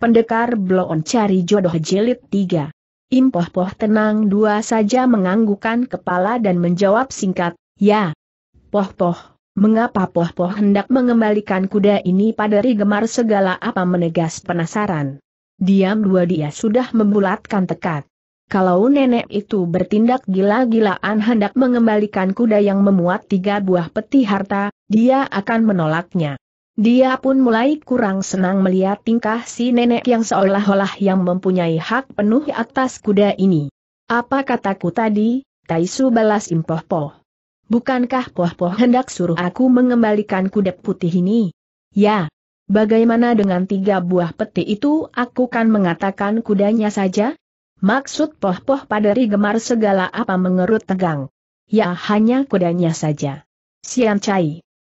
Pendekar Blon cari jodoh jilid 3. Im Poh Poh tenang dua saja menganggukkan kepala dan menjawab singkat, "Ya." "Poh Poh, mengapa Poh Poh hendak mengembalikan kuda ini?" Padri Gemar segala apa menegas penasaran. Diam dua dia sudah membulatkan tekad. Kalau nenek itu bertindak gila-gilaan hendak mengembalikan kuda yang memuat 3 buah peti harta, dia akan menolaknya. Dia pun mulai kurang senang melihat tingkah si nenek yang seolah-olah yang mempunyai hak penuh atas kuda ini. "Apa kataku tadi, Taisu?" balas Im Poh Poh. "Bukankah Poh Poh hendak suruh aku mengembalikan kuda putih ini?" "Ya, bagaimana dengan 3 buah peti itu? Aku kan mengatakan kudanya saja." "Maksud Poh Poh?" Padri Gemar segala apa mengerut tegang. "Ya, hanya kudanya saja."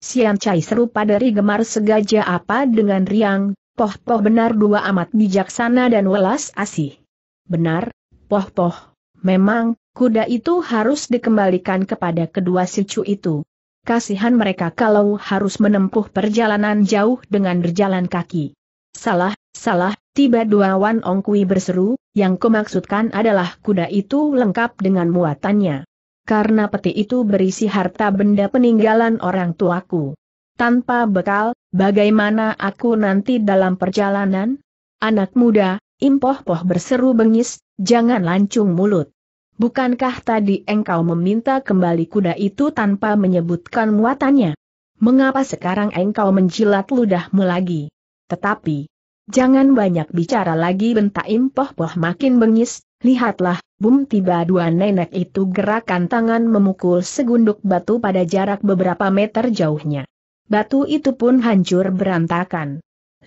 Cian Chai, seru Padri Gemar segaja apa dengan riang, "Poh Poh benar dua amat bijaksana dan welas asih." "Benar, Poh Poh, memang, kuda itu harus dikembalikan kepada kedua cucu itu. Kasihan mereka kalau harus menempuh perjalanan jauh dengan berjalan kaki." Salah, tiba dua Wan Ong Kui berseru, "Yang kumaksudkan adalah kuda itu lengkap dengan muatannya. Karena peti itu berisi harta benda peninggalan orang tuaku. Tanpa bekal, bagaimana aku nanti dalam perjalanan?" "Anak muda," Im Poh Poh berseru bengis, "jangan lancung mulut. Bukankah tadi engkau meminta kembali kuda itu tanpa menyebutkan muatannya? Mengapa sekarang engkau menjilat ludahmu lagi?" "Tetapi, jangan banyak bicara lagi," bentak Im Poh Poh makin bengis. "Lihatlah, bum!" Tiba dua nenek itu gerakan tangan memukul segunduk batu pada jarak beberapa meter jauhnya. Batu itu pun hancur berantakan.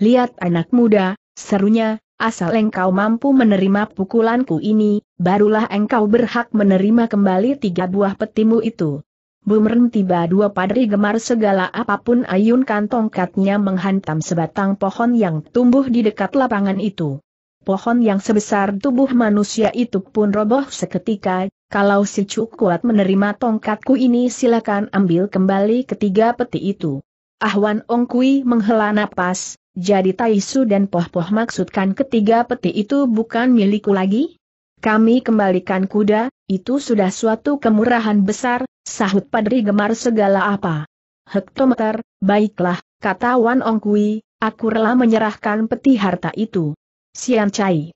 "Lihat anak muda," serunya, "asal engkau mampu menerima pukulanku ini, barulah engkau berhak menerima kembali 3 buah petimu itu." Bumerang tiba dua Padri Gemar segala apapun ayunkan tongkatnya menghantam sebatang pohon yang tumbuh di dekat lapangan itu. Pohon yang sebesar tubuh manusia itu pun roboh seketika. "Kalau si Cuk kuat menerima tongkatku ini, silakan ambil kembali 3 peti itu." Ahwan Ong Kui menghela napas, "Jadi Taisu dan Poh Poh maksudkan 3 peti itu bukan milikku lagi?" "Kami kembalikan kuda, itu sudah suatu kemurahan besar," sahut Padri Gemar segala apa. "Hektometer, baiklah," kata Wan Ong Kui, "aku rela menyerahkan peti harta itu." Cian Chai,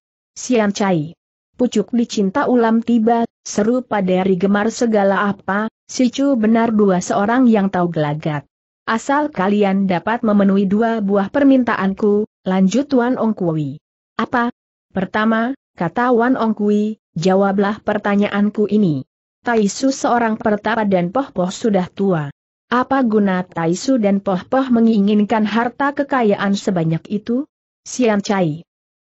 pucuk dicinta ulam tiba, seru Padri Gemar segala apa, "Sicu benar dua seorang yang tahu gelagat. Asal kalian dapat memenuhi 2 buah permintaanku," lanjut Wan Ong Kui. "Apa?" "Pertama," kata Wan Ong Kui, "jawablah pertanyaanku ini. Taisu seorang pertapa dan Poh Poh sudah tua. Apa guna Taisu dan Poh Poh menginginkan harta kekayaan sebanyak itu?"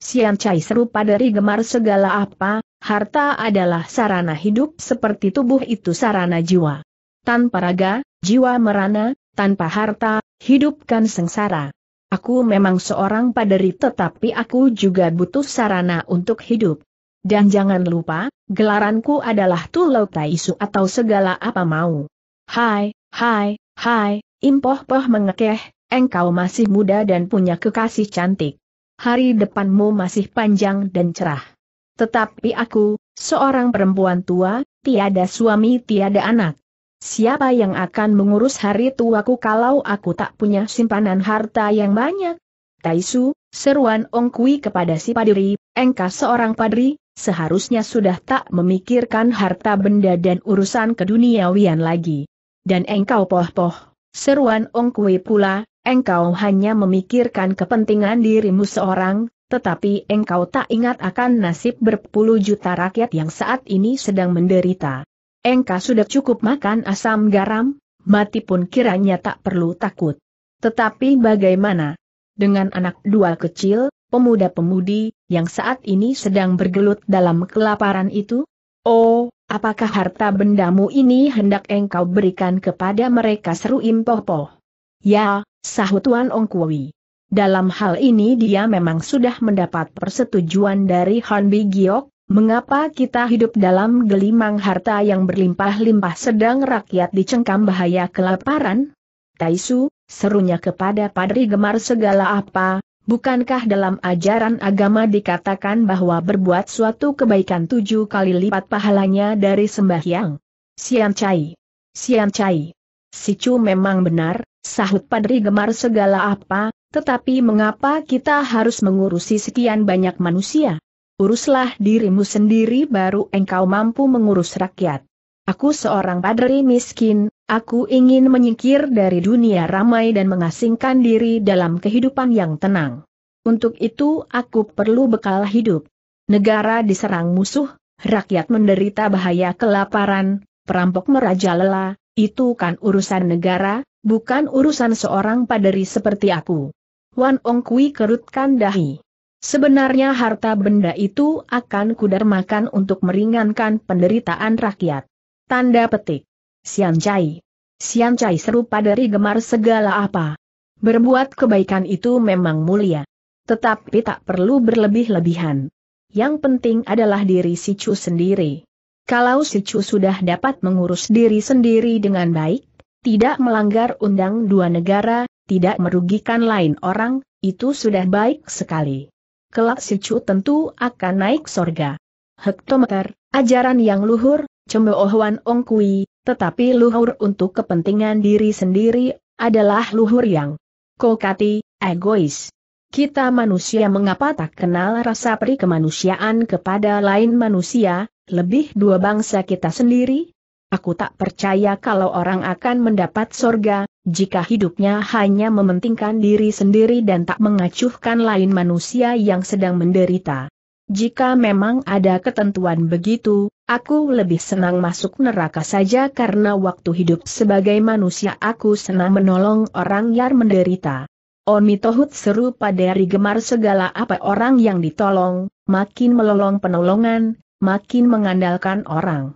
Cian Chai, seru Padri Gemar segala apa, "Harta adalah sarana hidup seperti tubuh itu sarana jiwa. Tanpa raga, jiwa merana, tanpa harta, hidupkan sengsara. Aku memang seorang paderi tetapi aku juga butuh sarana untuk hidup. Dan jangan lupa, gelaranku adalah Tulau Taisu atau segala apa mau." Hai, Im Poh Poh mengekeh, "Engkau masih muda dan punya kekasih cantik. Hari depanmu masih panjang dan cerah. Tetapi aku, seorang perempuan tua, tiada suami tiada anak. Siapa yang akan mengurus hari tuaku kalau aku tak punya simpanan harta yang banyak?" "Taisu," seruan Ong Kui kepada si padri, "engkau seorang padri, seharusnya sudah tak memikirkan harta benda dan urusan keduniawian lagi. Dan engkau Poh Poh," seruan Ong Kui pula, "engkau hanya memikirkan kepentingan dirimu seorang, tetapi engkau tak ingat akan nasib berpuluh juta rakyat yang saat ini sedang menderita. Engkau sudah cukup makan asam garam, mati pun kiranya tak perlu takut. Tetapi bagaimana dengan anak dual kecil, pemuda-pemudi, yang saat ini sedang bergelut dalam kelaparan itu? Oh, apakah harta bendamu ini hendak engkau berikan kepada mereka?" seru Im Poh Poh. "Ya," sahut Wan Ong Kui. "Dalam hal ini dia memang sudah mendapat persetujuan dari Han Bi Giok. Mengapa kita hidup dalam gelimang harta yang berlimpah-limpah sedang rakyat dicengkam bahaya kelaparan?" "Taisu," serunya kepada Padri Gemar segala apa, Bukankah dalam ajaran agama dikatakan bahwa berbuat suatu kebaikan 7 kali lipat pahalanya dari sembahyang? Sian Chai. Sicu memang benar, sahut Padri Gemar segala apa, tetapi mengapa kita harus mengurusi sekian banyak manusia? Uruslah dirimu sendiri baru engkau mampu mengurus rakyat. Aku seorang padri miskin, aku ingin menyingkir dari dunia ramai dan mengasingkan diri dalam kehidupan yang tenang. Untuk itu aku perlu bekal hidup. Negara diserang musuh, rakyat menderita bahaya kelaparan, perampok merajalela, itu kan urusan negara, bukan urusan seorang padri seperti aku. Wan Ong Kui kerutkan dahi. Sebenarnya harta benda itu akan kudermakan untuk meringankan penderitaan rakyat. Tanda petik. Sian Chai, seru Padri Gemar segala apa. Berbuat kebaikan itu memang mulia. Tetapi tak perlu berlebih-lebihan. Yang penting adalah diri Sicu sendiri. Kalau Sicu sudah dapat mengurus diri sendiri dengan baik, tidak melanggar undang 2 negara, tidak merugikan lain orang, itu sudah baik sekali. Kelak Sicu tentu akan naik sorga. Hektometer, ajaran yang luhur, cemooh Wan Ong Kui, tetapi luhur untuk kepentingan diri sendiri, adalah luhur yang kokati, egois. Kita manusia mengapa tak kenal rasa peri kemanusiaan kepada lain manusia, lebih dua bangsa kita sendiri? Aku tak percaya kalau orang akan mendapat sorga, jika hidupnya hanya mementingkan diri sendiri dan tak mengacuhkan lain manusia yang sedang menderita. Jika memang ada ketentuan begitu, aku lebih senang masuk neraka saja karena waktu hidup sebagai manusia aku senang menolong orang yang menderita. Omitohut seru Padri Gemar segala apa. Orang yang ditolong, makin melolong penolongan, makin mengandalkan orang.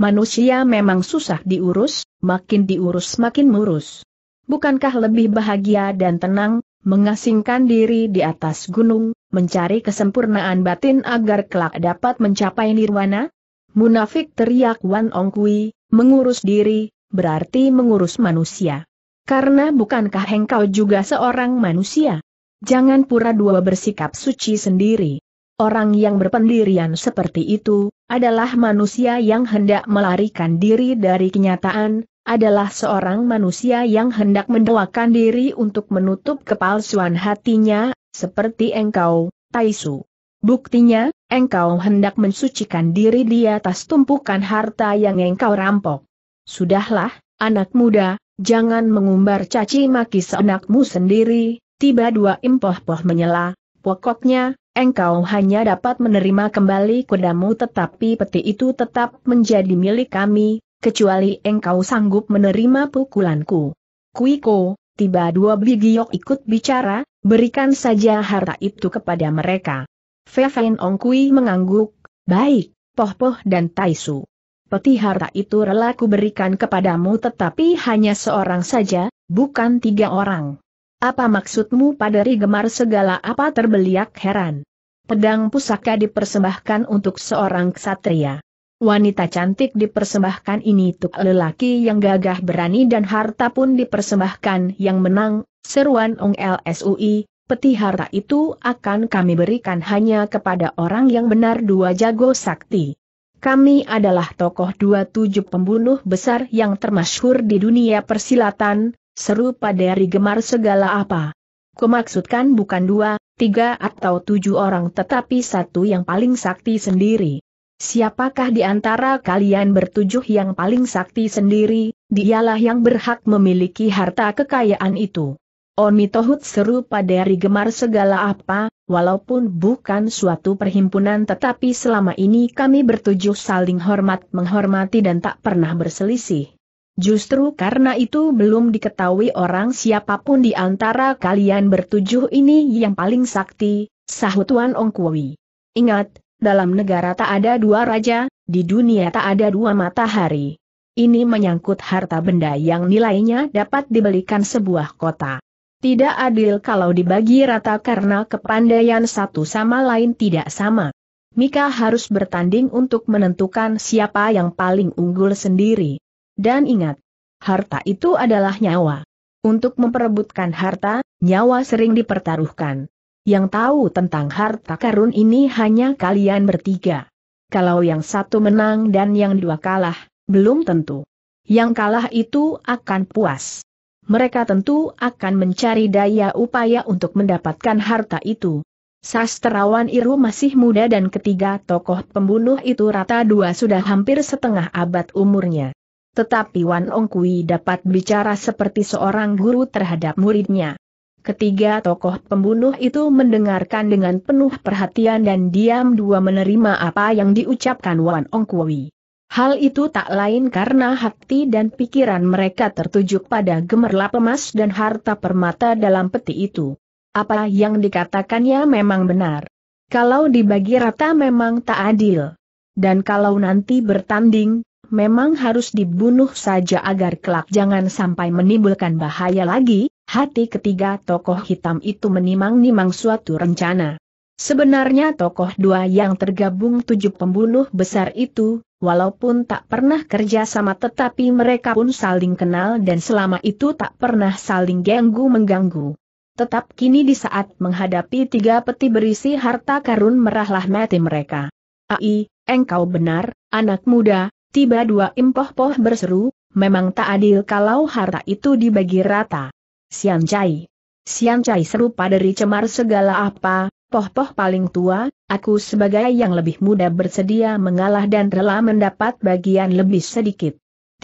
Manusia memang susah diurus, makin diurus makin murus. Bukankah lebih bahagia dan tenang, mengasingkan diri di atas gunung, mencari kesempurnaan batin agar kelak dapat mencapai nirwana? Munafik, teriak Wan Ong Kui. Mengurus diri, berarti mengurus manusia. Karena bukankah engkau juga seorang manusia? Jangan pura-pura bersikap suci sendiri. Orang yang berpendirian seperti itu, adalah manusia yang hendak melarikan diri dari kenyataan, adalah seorang manusia yang hendak mendoakan diri untuk menutup kepalsuan hatinya, seperti engkau, Taisu. Buktinya, engkau hendak mensucikan diri di atas tumpukan harta yang engkau rampok. Sudahlah, anak muda, jangan mengumbar caci maki seenakmu sendiri, tiba-tiba Im Poh Poh menyela. Pokoknya, engkau hanya dapat menerima kembali kudamu, tetapi peti itu tetap menjadi milik kami, kecuali engkau sanggup menerima pukulanku. Kuiko, tiba-tiba Bi Giok ikut bicara, berikan saja harta itu kepada mereka. Wan Ong Kui mengangguk, baik, Poh Poh dan Taisu. Peti harta itu rela ku berikan kepadamu, tetapi hanya seorang saja, bukan 3 orang. Apa maksudmu? Padri Gemar segala apa terbeliak heran. Pedang pusaka dipersembahkan untuk seorang ksatria. Wanita cantik dipersembahkan ini untuk lelaki yang gagah berani, dan harta pun dipersembahkan yang menang, seruan Ong Lsui, peti harta itu akan kami berikan hanya kepada orang yang benar 2 jago sakti. Kami adalah tokoh 27 pembunuh besar yang termasyhur di dunia persilatan, seru Padri Gemar segala apa. Kumaksudkan bukan 2, 3 atau 7 orang tetapi 1 yang paling sakti sendiri. Siapakah di antara kalian 7 yang paling sakti sendiri, dialah yang berhak memiliki harta kekayaan itu. Omitohut seru Padri Gemar segala apa, walaupun bukan suatu perhimpunan tetapi selama ini kami 7 saling hormat menghormati dan tak pernah berselisih. Justru karena itu belum diketahui orang siapapun di antara kalian 7 ini yang paling sakti, sahut Wan Ong Kui. Ingat, dalam negara tak ada 2 raja, di dunia tak ada 2 matahari. Ini menyangkut harta benda yang nilainya dapat dibelikan sebuah kota. Tidak adil kalau dibagi rata karena kepandaian satu sama lain tidak sama. Mika harus bertanding untuk menentukan siapa yang paling unggul sendiri. Dan ingat, harta itu adalah nyawa. Untuk memperebutkan harta, nyawa sering dipertaruhkan. Yang tahu tentang harta karun ini hanya kalian bertiga. Kalau yang satu menang dan yang dua kalah, belum tentu. Yang kalah itu akan puas. Mereka tentu akan mencari daya upaya untuk mendapatkan harta itu. Sastrawan Iru masih muda dan ketiga tokoh pembunuh itu rata dua sudah hampir setengah abad umurnya. Tetapi Wan Ong Kui dapat bicara seperti seorang guru terhadap muridnya. Ketiga tokoh pembunuh itu mendengarkan dengan penuh perhatian dan diam dua menerima apa yang diucapkan Wan Ong Kui. Hal itu tak lain karena hati dan pikiran mereka tertuju pada gemerlap emas dan harta permata dalam peti itu. Apa yang dikatakannya memang benar. Kalau dibagi rata memang tak adil. Dan kalau nanti bertanding, memang harus dibunuh saja agar kelak jangan sampai menimbulkan bahaya lagi. Hati ketiga tokoh hitam itu menimang-nimang suatu rencana. Sebenarnya tokoh dua yang tergabung tujuh pembunuh besar itu, walaupun tak pernah kerja sama tetapi mereka pun saling kenal dan selama itu tak pernah saling ganggu-mengganggu. Tetap kini di saat menghadapi tiga peti berisi harta karun merahlah mati mereka. "Ai, engkau benar, anak muda," tiba dua Im Poh Poh berseru, "memang tak adil kalau harta itu dibagi rata. Cian Chai," seru Padri Gemar segala apa, "Poh Poh paling tua, aku sebagai yang lebih muda bersedia mengalah dan rela mendapat bagian lebih sedikit."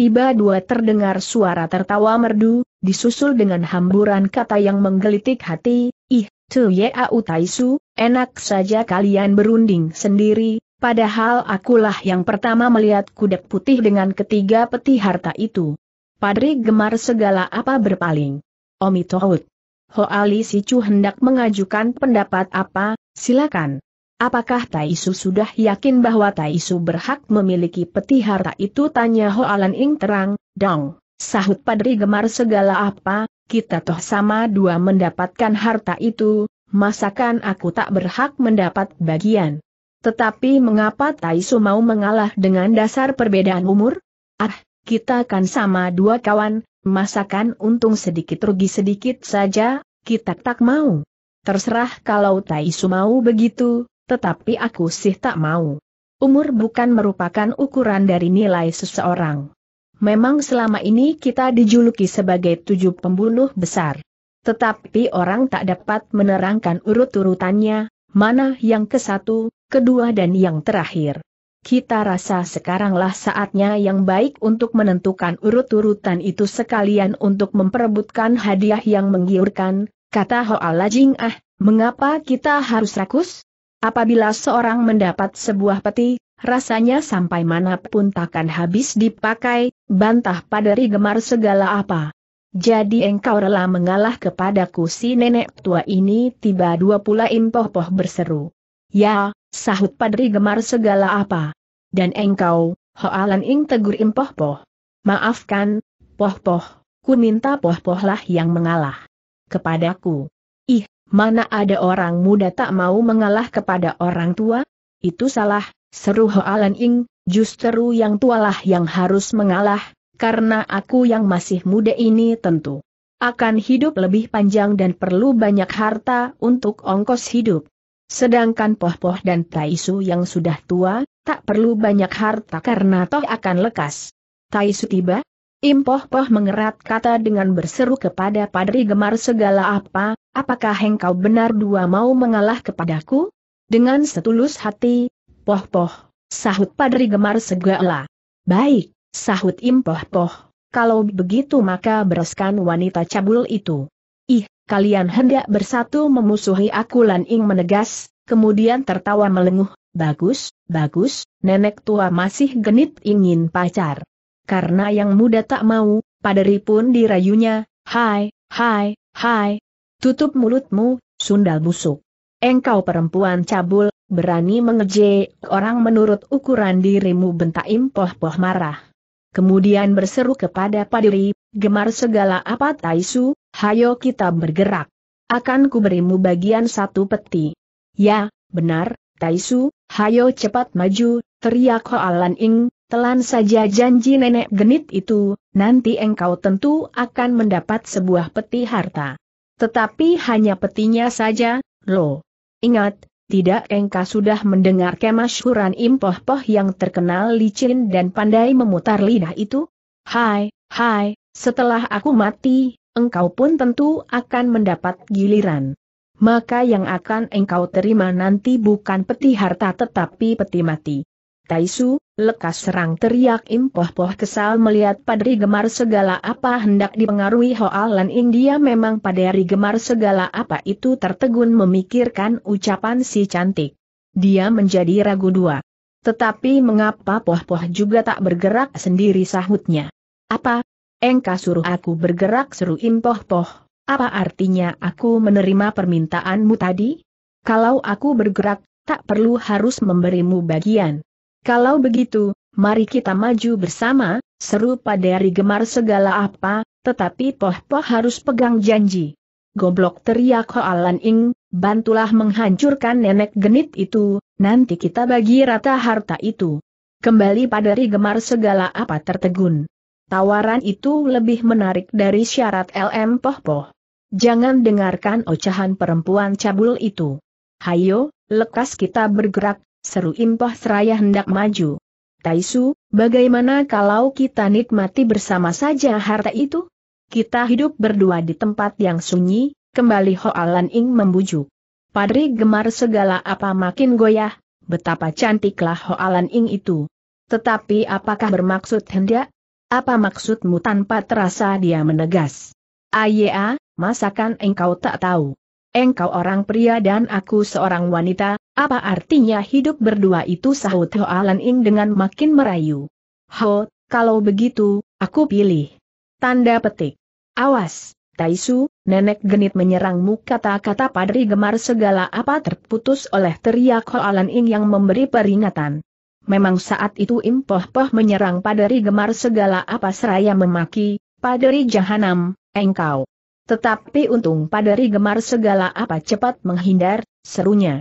Tiba dua terdengar suara tertawa merdu, disusul dengan hamburan kata yang menggelitik hati, "Ih, tu yau Taisu, enak saja kalian berunding sendiri, padahal akulah yang pertama melihat kuda putih dengan ketiga peti harta itu." Padri Gemar segala apa berpaling. "Omitohut. Ho Ali Sicu hendak mengajukan pendapat apa, silakan. Apakah Taisu sudah yakin bahwa Taisu berhak memiliki peti harta itu?" tanya Ho Alan Ing terang. "Dong," sahut Padri Gemar segala apa, "kita toh sama dua mendapatkan harta itu, masakan aku tak berhak mendapat bagian? Tetapi mengapa Taisu mau mengalah dengan dasar perbedaan umur? Ah, kita kan sama dua kawan, masakan untung sedikit rugi sedikit saja, kita tak mau. Terserah kalau Taisu mau begitu. Tetapi aku sih tak mau. Umur bukan merupakan ukuran dari nilai seseorang. Memang selama ini kita dijuluki sebagai tujuh pembunuh besar. Tetapi orang tak dapat menerangkan urut-urutannya, mana yang kesatu, kedua dan yang terakhir. Kita rasa sekaranglah saatnya yang baik untuk menentukan urut-urutan itu sekalian untuk memperebutkan hadiah yang menggiurkan," kata Ho Alan Ing. "Ah, mengapa kita harus rakus? Apabila seorang mendapat sebuah peti, rasanya sampai manapun takkan habis dipakai," bantah Padri Gemar segala apa. "Jadi engkau rela mengalah kepadaku?" si nenek tua ini tiba dua pula Im Poh Poh berseru. "Ya," sahut Padri Gemar segala apa. "Dan engkau, Ho Alan Ing," tegur Im Poh Poh. "Maafkan, Poh Poh, ku minta Poh Poh lah yang mengalah kepadaku." "Ih, mana ada orang muda tak mau mengalah kepada orang tua? Itu salah," seru Ho Alan Ing, "justru yang tualah yang harus mengalah, karena aku yang masih muda ini tentu akan hidup lebih panjang dan perlu banyak harta untuk ongkos hidup. Sedangkan Poh Poh dan Taisu yang sudah tua, tak perlu banyak harta karena toh akan lekas." "Taisu tiba?" Im Poh Poh mengerat kata dengan berseru kepada Padri Gemar segala apa, "Apakah engkau benar dua mau mengalah kepadaku?" "Dengan setulus hati, Poh Poh," sahut Padri Gemar segala. "Baik," sahut Im Poh Poh, "kalau begitu maka bereskan wanita cabul itu." "Ih, kalian hendak bersatu memusuhi aku?" Lan Ing menegas, kemudian tertawa melenguh, "Bagus, bagus, nenek tua masih genit ingin pacar. Karena yang muda tak mau, Padri pun dirayunya, hai, hai, hai. Tutup mulutmu, sundal busuk. Engkau perempuan cabul, berani mengejek orang menurut ukuran dirimu," bentak Im Poh Poh marah. Kemudian berseru kepada Padri Gemar segala apa, "Taisu, hayo kita bergerak. Akan kuberimu bagian satu peti." "Ya, benar, Taisu, hayo cepat maju," teriak Ho Alan Ing, "telan saja janji nenek genit itu, nanti engkau tentu akan mendapat sebuah peti harta. Tetapi hanya petinya saja, Loh, ingat, tidak engkau sudah mendengar kemasyhuran Im Poh Poh yang terkenal licin dan pandai memutar lidah itu? Hai, setelah aku mati, engkau pun tentu akan mendapat giliran. Maka yang akan engkau terima nanti bukan peti harta tetapi peti mati. Taisu, lekas serang, teriak Im Poh Poh kesal melihat Padri Gemar segala apa hendak dipengaruhi Ho Alan Ing. Dia memang Padri Gemar segala apa itu tertegun memikirkan ucapan si cantik. Dia menjadi ragu dua. Tetapi mengapa Poh Poh juga tak bergerak sendiri, sahutnya. Apa? Engkau suruh aku bergerak, seru Im Poh Poh. Apa artinya aku menerima permintaanmu tadi? Kalau aku bergerak, tak perlu harus memberimu bagian. Kalau begitu, mari kita maju bersama, seru Padri Gemar segala apa, tetapi Poh Poh harus pegang janji. Goblok, teriak Ho Alan Ing, bantulah menghancurkan nenek genit itu, nanti kita bagi rata harta itu. Kembali Padri Gemar segala apa tertegun. Tawaran itu lebih menarik dari syarat LM Poh Poh. Jangan dengarkan ocehan perempuan cabul itu. Hayo, lekas kita bergerak, seru Im Poh seraya hendak maju. Taisu, bagaimana kalau kita nikmati bersama saja harta itu? Kita hidup berdua di tempat yang sunyi, kembali Ho Alan Ing membujuk. Padri Gemar segala apa makin goyah, betapa cantiklah Ho Alan Ing itu. Tetapi apakah bermaksud hendak? Apa maksudmu? Tanpa terasa dia menegas. Ayah, masakan engkau tak tahu? Engkau orang pria dan aku seorang wanita, apa artinya hidup berdua itu, sahut Ho Alan Ing dengan makin merayu. Ho, kalau begitu, aku pilih. Tanda petik. Awas, Taisu, nenek genit menyerangmu. Kata-kata Padri Gemar segala apa terputus oleh teriak Ho Alan Ing yang memberi peringatan. Memang saat itu Im Poh Poh menyerang Padri Gemar segala apa seraya memaki, Padri Jahanam, engkau. Tetapi untung Padri Gemar segala apa cepat menghindar, serunya.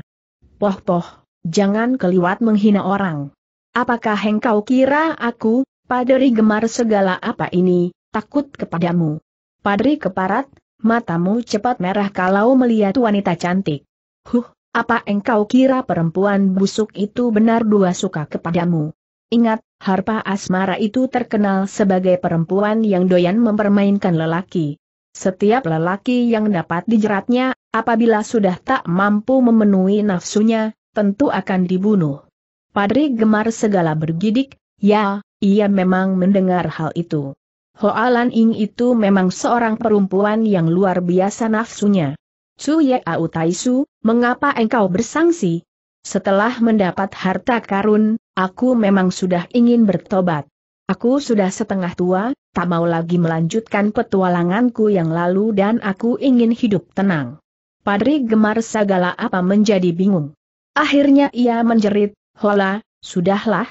Poh Poh, jangan keliwat menghina orang. Apakah engkau kira aku, Padri Gemar segala apa ini, takut kepadamu? Padri keparat, matamu cepat merah kalau melihat wanita cantik. Huh! Apa engkau kira perempuan busuk itu benar dua suka kepadamu? Ingat, harpa asmara itu terkenal sebagai perempuan yang doyan mempermainkan lelaki. Setiap lelaki yang dapat dijeratnya, apabila sudah tak mampu memenuhi nafsunya, tentu akan dibunuh. Padri Gemar segala bergidik, ya, ia memang mendengar hal itu. Ho Alan Ing itu memang seorang perempuan yang luar biasa nafsunya. Suye Au Taisu, mengapa engkau bersangsi? Setelah mendapat harta karun, aku memang sudah ingin bertobat. Aku sudah setengah tua, tak mau lagi melanjutkan petualanganku yang lalu dan aku ingin hidup tenang. Padri Gemar segala apa menjadi bingung. Akhirnya ia menjerit, hola, sudahlah,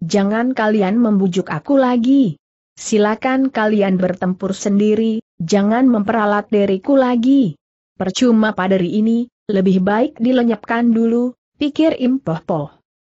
jangan kalian membujuk aku lagi. Silakan kalian bertempur sendiri, jangan memperalat diriku lagi. Percuma padri ini, lebih baik dilenyapkan dulu, pikir Im Poh Poh.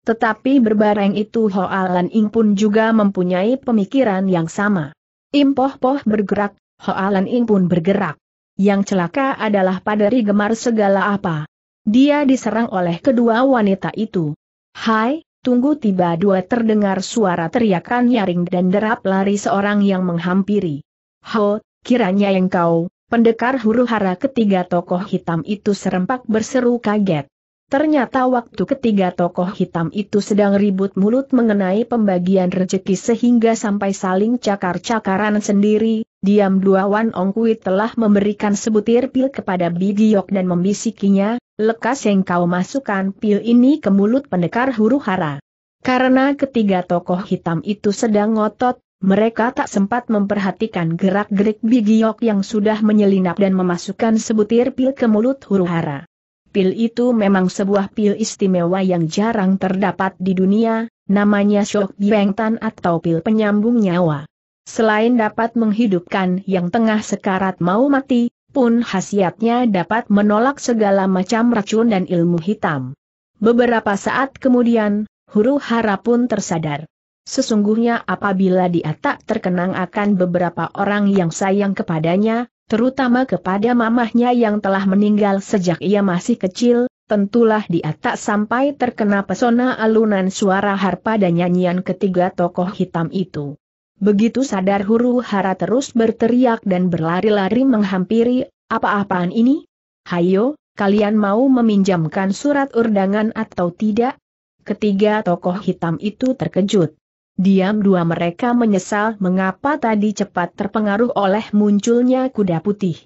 Tetapi berbareng itu Ho Alan Ing pun juga mempunyai pemikiran yang sama. Im Poh Poh bergerak, Ho Alan Ing pun bergerak. Yang celaka adalah Padri Gemar segala apa. Dia diserang oleh kedua wanita itu. Hai, tunggu, tiba dua terdengar suara teriakan nyaring dan derap lari seorang yang menghampiri. Ho, kiranya engkau, Pendekar Huru Hara. Ketiga tokoh hitam itu serempak berseru kaget. Ternyata waktu ketiga tokoh hitam itu sedang ribut mulut mengenai pembagian rejeki sehingga sampai saling cakar-cakaran sendiri, diam dua Wan Ong Kui telah memberikan sebutir pil kepada Bi Giok dan membisikinya, lekas engkau masukkan pil ini ke mulut Pendekar Huru Hara. Karena ketiga tokoh hitam itu sedang ngotot, mereka tak sempat memperhatikan gerak-gerik Bi Giok yang sudah menyelinap dan memasukkan sebutir pil ke mulut Huru Hara. Pil itu memang sebuah pil istimewa yang jarang terdapat di dunia, namanya Shock Bengtan atau pil penyambung nyawa. Selain dapat menghidupkan yang tengah sekarat mau mati, pun khasiatnya dapat menolak segala macam racun dan ilmu hitam. Beberapa saat kemudian, Huru Hara pun tersadar. Sesungguhnya apabila dia tak terkenang akan beberapa orang yang sayang kepadanya, terutama kepada mamahnya yang telah meninggal sejak ia masih kecil, tentulah dia tak sampai terkena pesona alunan suara harpa dan nyanyian ketiga tokoh hitam itu. Begitu sadar Huru Hara terus berteriak dan berlari-lari menghampiri, "Apa-apaan ini? Hayo, kalian mau meminjamkan surat urdangan atau tidak?" Ketiga tokoh hitam itu terkejut. Diam dua mereka menyesal mengapa tadi cepat terpengaruh oleh munculnya kuda putih.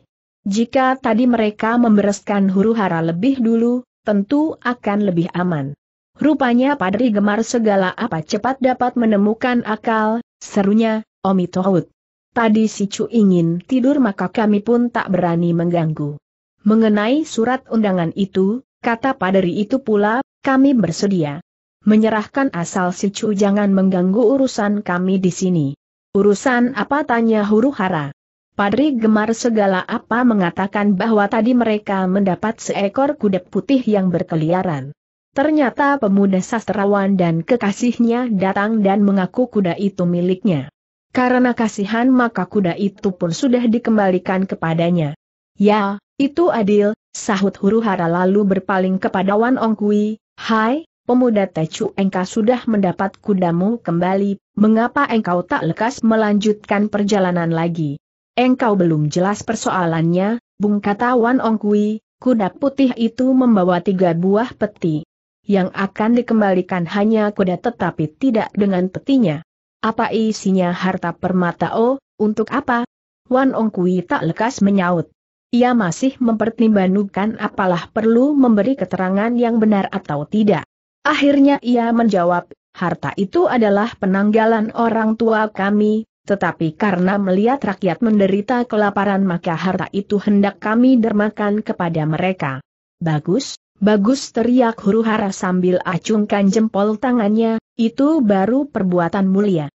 Jika tadi mereka membereskan Huru Hara lebih dulu, tentu akan lebih aman. Rupanya Padri Gemar segala apa cepat dapat menemukan akal, serunya, "Omi Tohut. Tadi si Cu ingin tidur maka kami pun tak berani mengganggu. Mengenai surat undangan itu, kata Padri itu pula, kami bersedia menyerahkan asal si Cu jangan mengganggu urusan kami di sini." "Urusan apa?" tanya Huru Hara. Padri Gemar segala apa mengatakan bahwa tadi mereka mendapat seekor kuda putih yang berkeliaran. Ternyata pemuda sastrawan dan kekasihnya datang dan mengaku kuda itu miliknya. Karena kasihan maka kuda itu pun sudah dikembalikan kepadanya. "Ya, itu adil," sahut Huru Hara lalu berpaling kepada Wan Ong Kui, "Hai, pemuda Tecu, engkau sudah mendapat kudamu kembali, mengapa engkau tak lekas melanjutkan perjalanan lagi?" "Engkau belum jelas persoalannya," kata Wan Ong Kui, "kuda putih itu membawa 3 buah peti. Yang akan dikembalikan hanya kuda tetapi tidak dengan petinya. Apa isinya?" "Harta permata." "Oh, untuk apa?" Wan Ong Kui tak lekas menyaut. Ia masih mempertimbangkan apalah perlu memberi keterangan yang benar atau tidak. Akhirnya ia menjawab, "Harta itu adalah penanggalan orang tua kami, tetapi karena melihat rakyat menderita kelaparan maka harta itu hendak kami dermakan kepada mereka." "Bagus, bagus," teriak Huru Hara sambil acungkan jempol tangannya, "itu baru perbuatan mulia.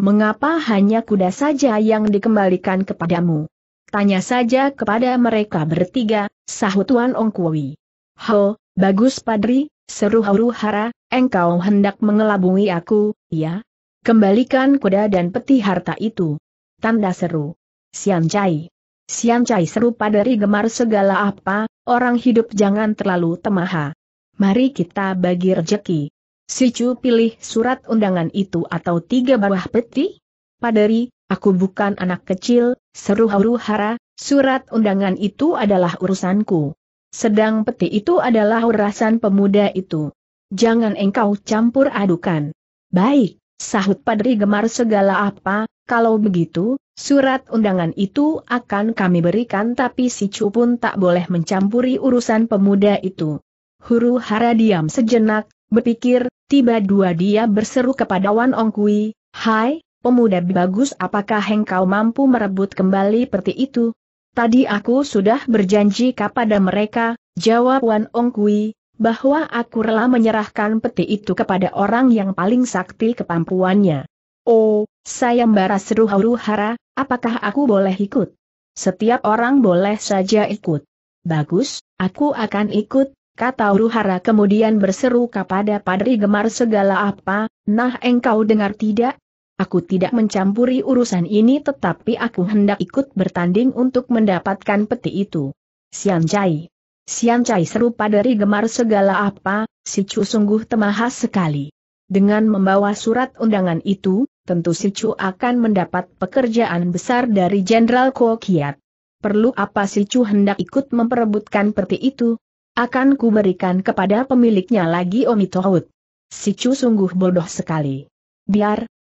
Mengapa hanya kuda saja yang dikembalikan kepadamu?" "Tanya saja kepada mereka bertiga," sahut Wan Ong Kui. "Ho, bagus Padri," seru Huru Hara, "engkau hendak mengelabui aku, ya? Kembalikan kuda dan peti harta itu." Tanda seru. "Sian Cai. Sian Cai," seru Padri Gemar segala apa, "orang hidup jangan terlalu temaha. Mari kita bagi rejeki. Si Cu pilih surat undangan itu atau 3 buah peti?" "Padri, aku bukan anak kecil," seru Huru Hara, "surat undangan itu adalah urusanku. Sedang peti itu adalah urusan pemuda itu. Jangan engkau campur adukan." "Baik," sahut Padri Gemar segala apa, "kalau begitu, surat undangan itu akan kami berikan tapi si Cu pun tak boleh mencampuri urusan pemuda itu." Huru Hara diam sejenak, berpikir, tiba-tiba dia berseru kepada Wan Ong Kui, "Hai, pemuda bagus, apakah engkau mampu merebut kembali peti itu?" "Tadi aku sudah berjanji kepada mereka," jawab Wan Ong Kui, "bahwa aku rela menyerahkan peti itu kepada orang yang paling sakti kemampuannya." "Oh, sayembara," seru Huru Hara, "apakah aku boleh ikut?" "Setiap orang boleh saja ikut." "Bagus, aku akan ikut," kata Huru Hara kemudian berseru kepada Padri Gemar segala apa, "Nah, engkau dengar tidak? Aku tidak mencampuri urusan ini tetapi aku hendak ikut bertanding untuk mendapatkan peti itu." "Sian Cai. Sian Cai," seru Padri Gemar segala apa, "si Cu sungguh temaha sekali. Dengan membawa surat undangan itu, tentu si Cu akan mendapat pekerjaan besar dari Jenderal Kuo Kiat. Perlu apa si Cu hendak ikut memperebutkan peti itu? Akan kuberikan kepada pemiliknya lagi." "Omi Tohut. Si Cu sungguh bodoh sekali.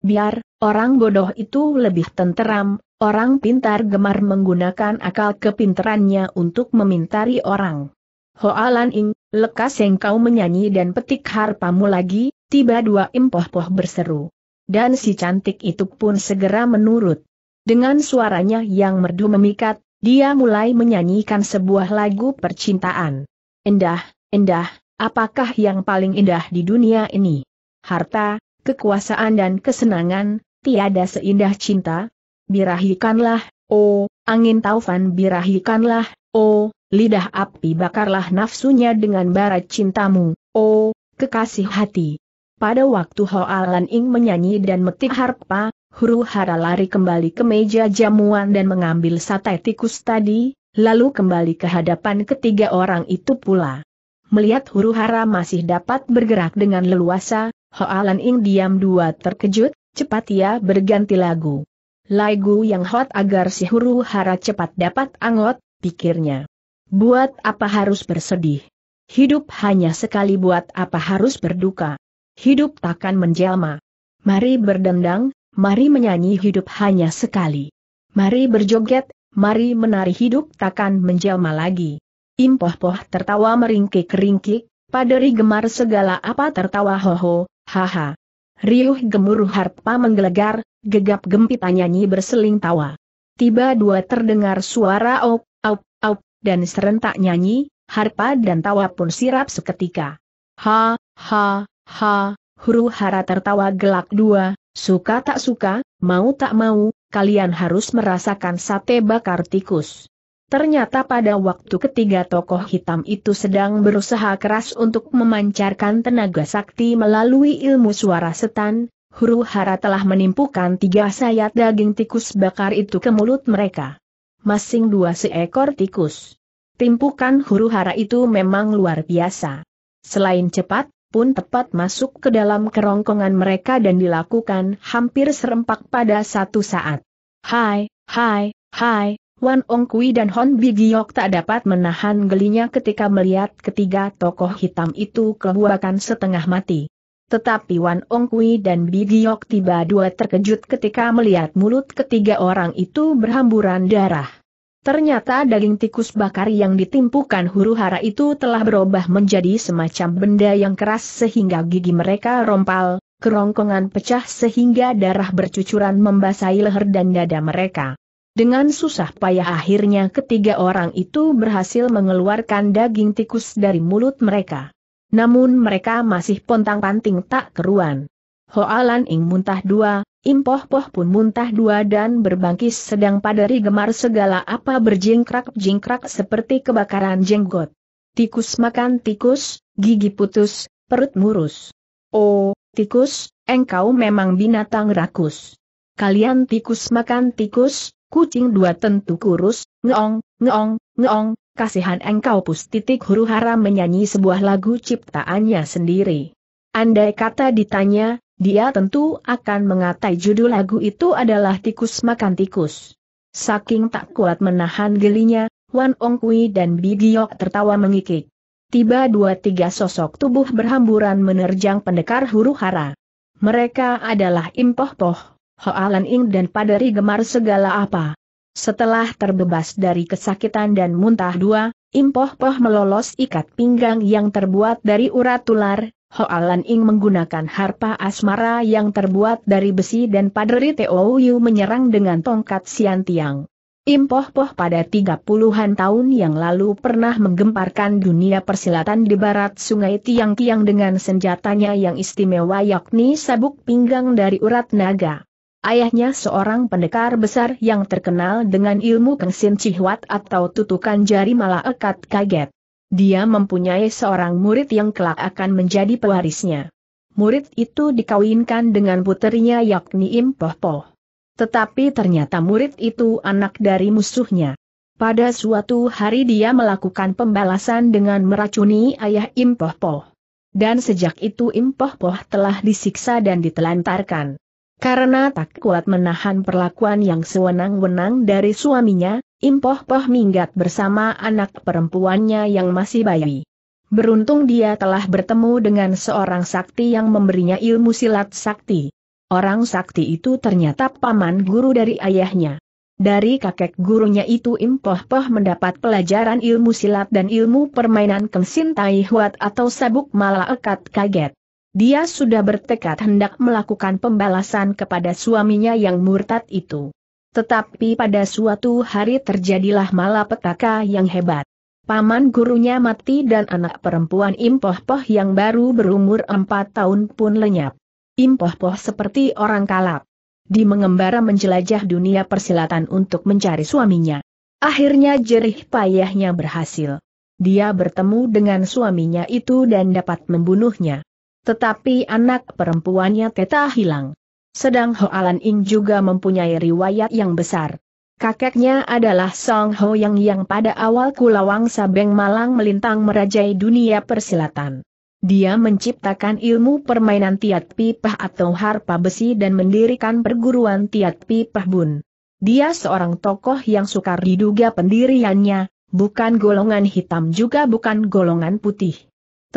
Biar, orang bodoh itu lebih tenteram, orang pintar gemar menggunakan akal kepintarannya untuk memintari orang." "Ho Alan Ing, lekas engkau menyanyi dan petik harpamu lagi," tiba-tiba Im Poh Poh berseru. Dan si cantik itu pun segera menurut. Dengan suaranya yang merdu memikat, dia mulai menyanyikan sebuah lagu percintaan. "Indah, indah, apakah yang paling indah di dunia ini? Harta, kekuasaan dan kesenangan, tiada seindah cinta. Birahikanlah, oh, angin taufan birahikanlah, oh, lidah api bakarlah nafsunya dengan bara cintamu, oh, kekasih hati." Pada waktu Ho Alan Ing menyanyi dan metik harpa, Huru Hara lari kembali ke meja jamuan dan mengambil sate tikus tadi, lalu kembali ke hadapan ketiga orang itu pula. Melihat Huru Hara masih dapat bergerak dengan leluasa, Ho Alan Ing diam dua terkejut, cepat ia berganti lagu. Lagu yang hot agar si Huru Hara cepat dapat angot, pikirnya. Buat apa harus bersedih? Hidup hanya sekali, buat apa harus berduka? Hidup takkan menjelma. Mari berdendang, mari menyanyi, hidup hanya sekali. Mari berjoget, mari menari, hidup takkan menjelma lagi. Im Poh Poh tertawa meringkik-ringkik, Padri Gemar segala apa tertawa hoho, haha. Riuh gemuruh harpa menggelegar, gegap gempita nyanyi berseling tawa. Tiba dua terdengar suara op, op, op, dan serentak nyanyi, harpa dan tawa pun sirap seketika. Ha, ha, ha, Huru Hara tertawa gelak dua, suka tak suka, mau tak mau, kalian harus merasakan sate bakar tikus. Ternyata pada waktu ketiga tokoh hitam itu sedang berusaha keras untuk memancarkan tenaga sakti melalui ilmu suara setan, Huru Hara telah menimpukan tiga sayat daging tikus bakar itu ke mulut mereka. Masing dua seekor tikus. Timpukan Huru Hara itu memang luar biasa. Selain cepat, pun tepat masuk ke dalam kerongkongan mereka dan dilakukan hampir serempak pada satu saat. Hai, hai, hai. Wan Ong Kui dan Han Bi Giok tak dapat menahan gelinya ketika melihat ketiga tokoh hitam itu kebuakan setengah mati. Tetapi Wan Ong Kui dan Bi Giok tiba dua terkejut ketika melihat mulut ketiga orang itu berhamburan darah. Ternyata daging tikus bakar yang ditimpukan Huru Hara itu telah berubah menjadi semacam benda yang keras sehingga gigi mereka rompal, kerongkongan pecah sehingga darah bercucuran membasahi leher dan dada mereka. Dengan susah payah akhirnya ketiga orang itu berhasil mengeluarkan daging tikus dari mulut mereka. Namun mereka masih pontang-panting tak keruan. Ho Alan Ing muntah dua, Im Poh Poh pun muntah dua dan berbangkis, sedang Padri Gemar segala apa berjingkrak-jingkrak seperti kebakaran jenggot. Tikus makan tikus, gigi putus, perut murus. Oh, tikus, engkau memang binatang rakus. Kalian tikus makan tikus. Kucing dua tentu kurus, ngeong, ngeong, ngeong, kasihan engkau pus. Huru Hara menyanyi sebuah lagu ciptaannya sendiri. Andai kata ditanya, dia tentu akan mengatai judul lagu itu adalah Tikus Makan Tikus. Saking tak kuat menahan gelinya, Wan Ong Kui dan Bi Giok tertawa mengikik. Tiba dua tiga sosok tubuh berhamburan menerjang pendekar Huru Hara. Mereka adalah Im Poh Poh, Ho Alan Ing dan Padri Gemar segala apa. Setelah terbebas dari kesakitan dan muntah dua, Im Poh Poh melolos ikat pinggang yang terbuat dari urat ular, Ho Alan Ing menggunakan harpa asmara yang terbuat dari besi dan Padri Tou menyerang dengan tongkat Sian Tiang. Im Poh Poh pada 30-an tahun yang lalu pernah menggemparkan dunia persilatan di barat sungai Tiang Kiang dengan senjatanya yang istimewa yakni sabuk pinggang dari urat naga. Ayahnya seorang pendekar besar yang terkenal dengan ilmu Kengsin Cihwat atau tutukan jari malaikat kaget. Dia mempunyai seorang murid yang kelak akan menjadi pewarisnya. Murid itu dikawinkan dengan puterinya yakni Im Poh Poh. Tetapi ternyata murid itu anak dari musuhnya. Pada suatu hari dia melakukan pembalasan dengan meracuni ayah Im Poh Poh. Dan sejak itu Im Poh Poh telah disiksa dan ditelantarkan. Karena tak kuat menahan perlakuan yang sewenang-wenang dari suaminya, Im Poh Poh minggat bersama anak perempuannya yang masih bayi. Beruntung dia telah bertemu dengan seorang sakti yang memberinya ilmu silat sakti. Orang sakti itu ternyata paman guru dari ayahnya. Dari kakek gurunya itu Im Poh Poh mendapat pelajaran ilmu silat dan ilmu permainan Kengsin Taihuat atau sabuk malaikat kaget. Dia sudah bertekad hendak melakukan pembalasan kepada suaminya yang murtad itu. Tetapi pada suatu hari terjadilah malapetaka yang hebat. Paman gurunya mati dan anak perempuan Im Poh Poh yang baru berumur 4 tahun pun lenyap. Im Poh Poh seperti orang kalap. Dia mengembara menjelajah dunia persilatan untuk mencari suaminya. Akhirnya jerih payahnya berhasil. Dia bertemu dengan suaminya itu dan dapat membunuhnya. Tetapi anak perempuannya tetah hilang. Sedang Ho Alan Ing juga mempunyai riwayat yang besar. Kakeknya adalah Song Ho yang pada awal Kulawangsa Beng Malang melintang merajai dunia persilatan. Dia menciptakan ilmu permainan Tiat Pipah atau harpa besi dan mendirikan perguruan Tiat Pipah Bun. Dia seorang tokoh yang sukar diduga pendiriannya, bukan golongan hitam juga bukan golongan putih.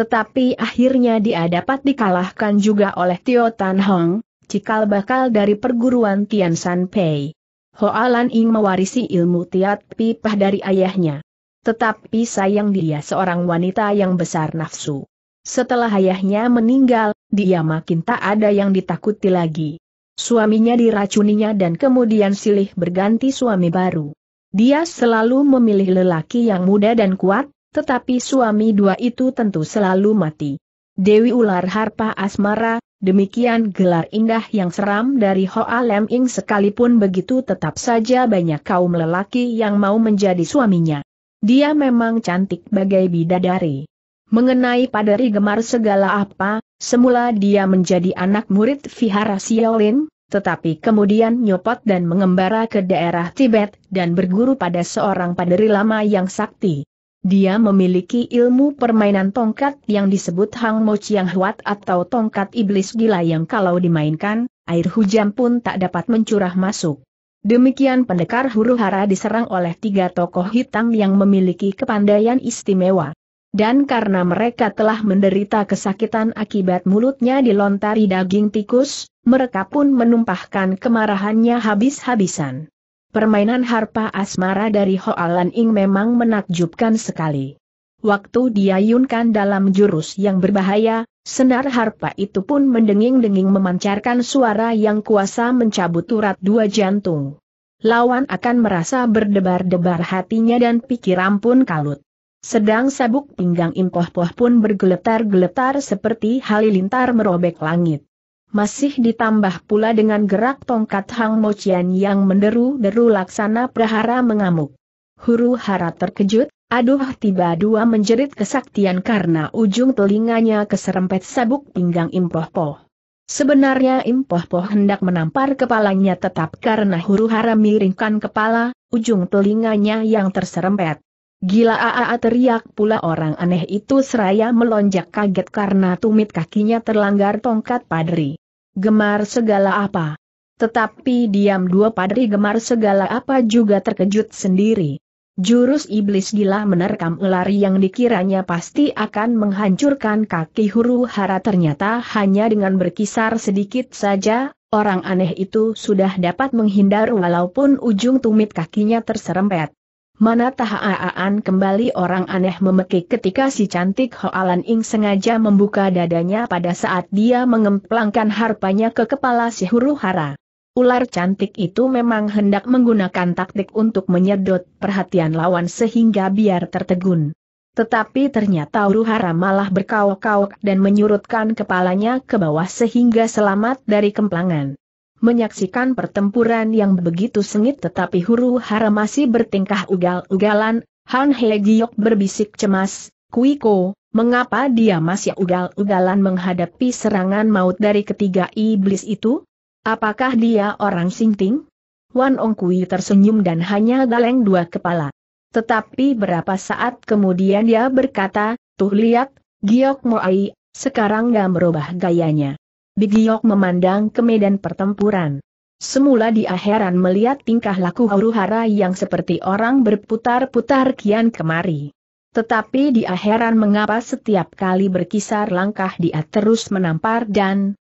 Tetapi akhirnya dia dapat dikalahkan juga oleh Tio Tan Hong, cikal bakal dari perguruan Tian Shan Pai. Ho Alan Ing mewarisi ilmu Tiat Pipah dari ayahnya. Tetapi sayang dia seorang wanita yang besar nafsu. Setelah ayahnya meninggal, dia makin tak ada yang ditakuti lagi. Suaminya diracuninya dan kemudian silih berganti suami baru. Dia selalu memilih lelaki yang muda dan kuat, tetapi suami dua itu tentu selalu mati. Dewi Ular Harpa Asmara, demikian gelar indah yang seram dari Ho Alan Ing, sekalipun begitu tetap saja banyak kaum lelaki yang mau menjadi suaminya. Dia memang cantik bagai bidadari. Mengenai Padri Gemar segala apa, semula dia menjadi anak murid Vihara Shaolin, tetapi kemudian nyopot dan mengembara ke daerah Tibet dan berguru pada seorang paderi lama yang sakti. Dia memiliki ilmu permainan tongkat yang disebut Hang Mo Chiang Huat atau tongkat iblis gila yang kalau dimainkan, air hujan pun tak dapat mencurah masuk. Demikian pendekar Huru Hara diserang oleh tiga tokoh hitam yang memiliki kepandaian istimewa. Dan karena mereka telah menderita kesakitan akibat mulutnya dilontari daging tikus, mereka pun menumpahkan kemarahannya habis-habisan. Permainan harpa asmara dari Ho Alan Ing memang menakjubkan sekali. Waktu diayunkan dalam jurus yang berbahaya, senar harpa itu pun mendenging-denging memancarkan suara yang kuasa mencabut urat dua jantung. Lawan akan merasa berdebar-debar hatinya dan pikiran pun kalut. Sedang sabuk pinggang Im Poh Poh pun bergeletar-geletar seperti halilintar merobek langit. Masih ditambah pula dengan gerak tongkat Hang Mo Chian yang menderu-deru laksana prahara mengamuk. Huru Hara terkejut, aduh tiba-tiba menjerit kesaktian karena ujung telinganya keserempet sabuk pinggang Im Poh Poh. Sebenarnya Im Poh Poh hendak menampar kepalanya, tetap karena Huru Hara miringkan kepala, ujung telinganya yang terserempet. Gila aa, teriak pula orang aneh itu seraya melonjak kaget karena tumit kakinya terlanggar tongkat Padri Gemar segala apa. Tetapi diam dua Padri Gemar segala apa juga terkejut sendiri. Jurus iblis gila menerkam ular yang dikiranya pasti akan menghancurkan kaki Huru Hara, ternyata hanya dengan berkisar sedikit saja, orang aneh itu sudah dapat menghindar walaupun ujung tumit kakinya terserempet. Mana tahaan kembali orang aneh memekik ketika si cantik Ho Alan Ing sengaja membuka dadanya pada saat dia mengemplangkan harpanya ke kepala si Huru Hara. Ular cantik itu memang hendak menggunakan taktik untuk menyedot perhatian lawan sehingga biar tertegun. Tetapi ternyata Huru Hara malah berkaok-kaok dan menyurutkan kepalanya ke bawah sehingga selamat dari kemplangan. Menyaksikan pertempuran yang begitu sengit tetapi Huru Hara masih bertingkah ugal-ugalan, Han Bi Giok berbisik cemas, "Kuiko, mengapa dia masih ugal-ugalan menghadapi serangan maut dari ketiga iblis itu? Apakah dia orang sinting?" Wan Ong Kui tersenyum dan hanya galeng dua kepala. Tetapi berapa saat kemudian dia berkata, "Tuh lihat, Giok Moai, sekarang gak merubah gayanya." Bi Giok memandang ke medan pertempuran. Semula dia heran melihat tingkah laku Huru Hara yang seperti orang berputar-putar kian kemari. Tetapi dia heran mengapa setiap kali berkisar langkah dia terus menampar dan,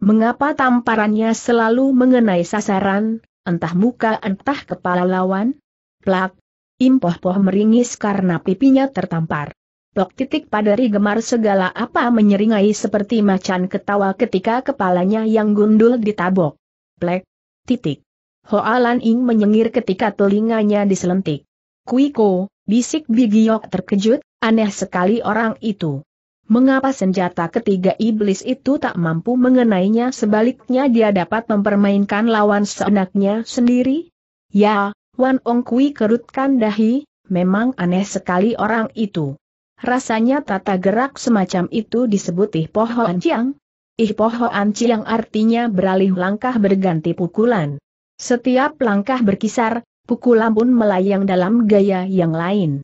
mengapa tamparannya selalu mengenai sasaran, entah muka entah kepala lawan? Plak! Im Poh Poh meringis karena pipinya tertampar. Padri Gemar segala apa menyeringai seperti macan ketawa ketika kepalanya yang gundul ditabok. Plek. Ho Alan Ing menyengir ketika telinganya diselentik. "Kuiko," bisik Bi Giok terkejut, "aneh sekali orang itu. Mengapa senjata ketiga iblis itu tak mampu mengenainya, sebaliknya dia dapat mempermainkan lawan seenaknya sendiri?" "Ya," Wan Ong Kui kerutkan dahi, "memang aneh sekali orang itu. Rasanya tata gerak semacam itu disebut Poh Hoan Chiang." ihpohoanci yang artinya beralih langkah berganti pukulan. Setiap langkah berkisar, pukulan pun melayang dalam gaya yang lain.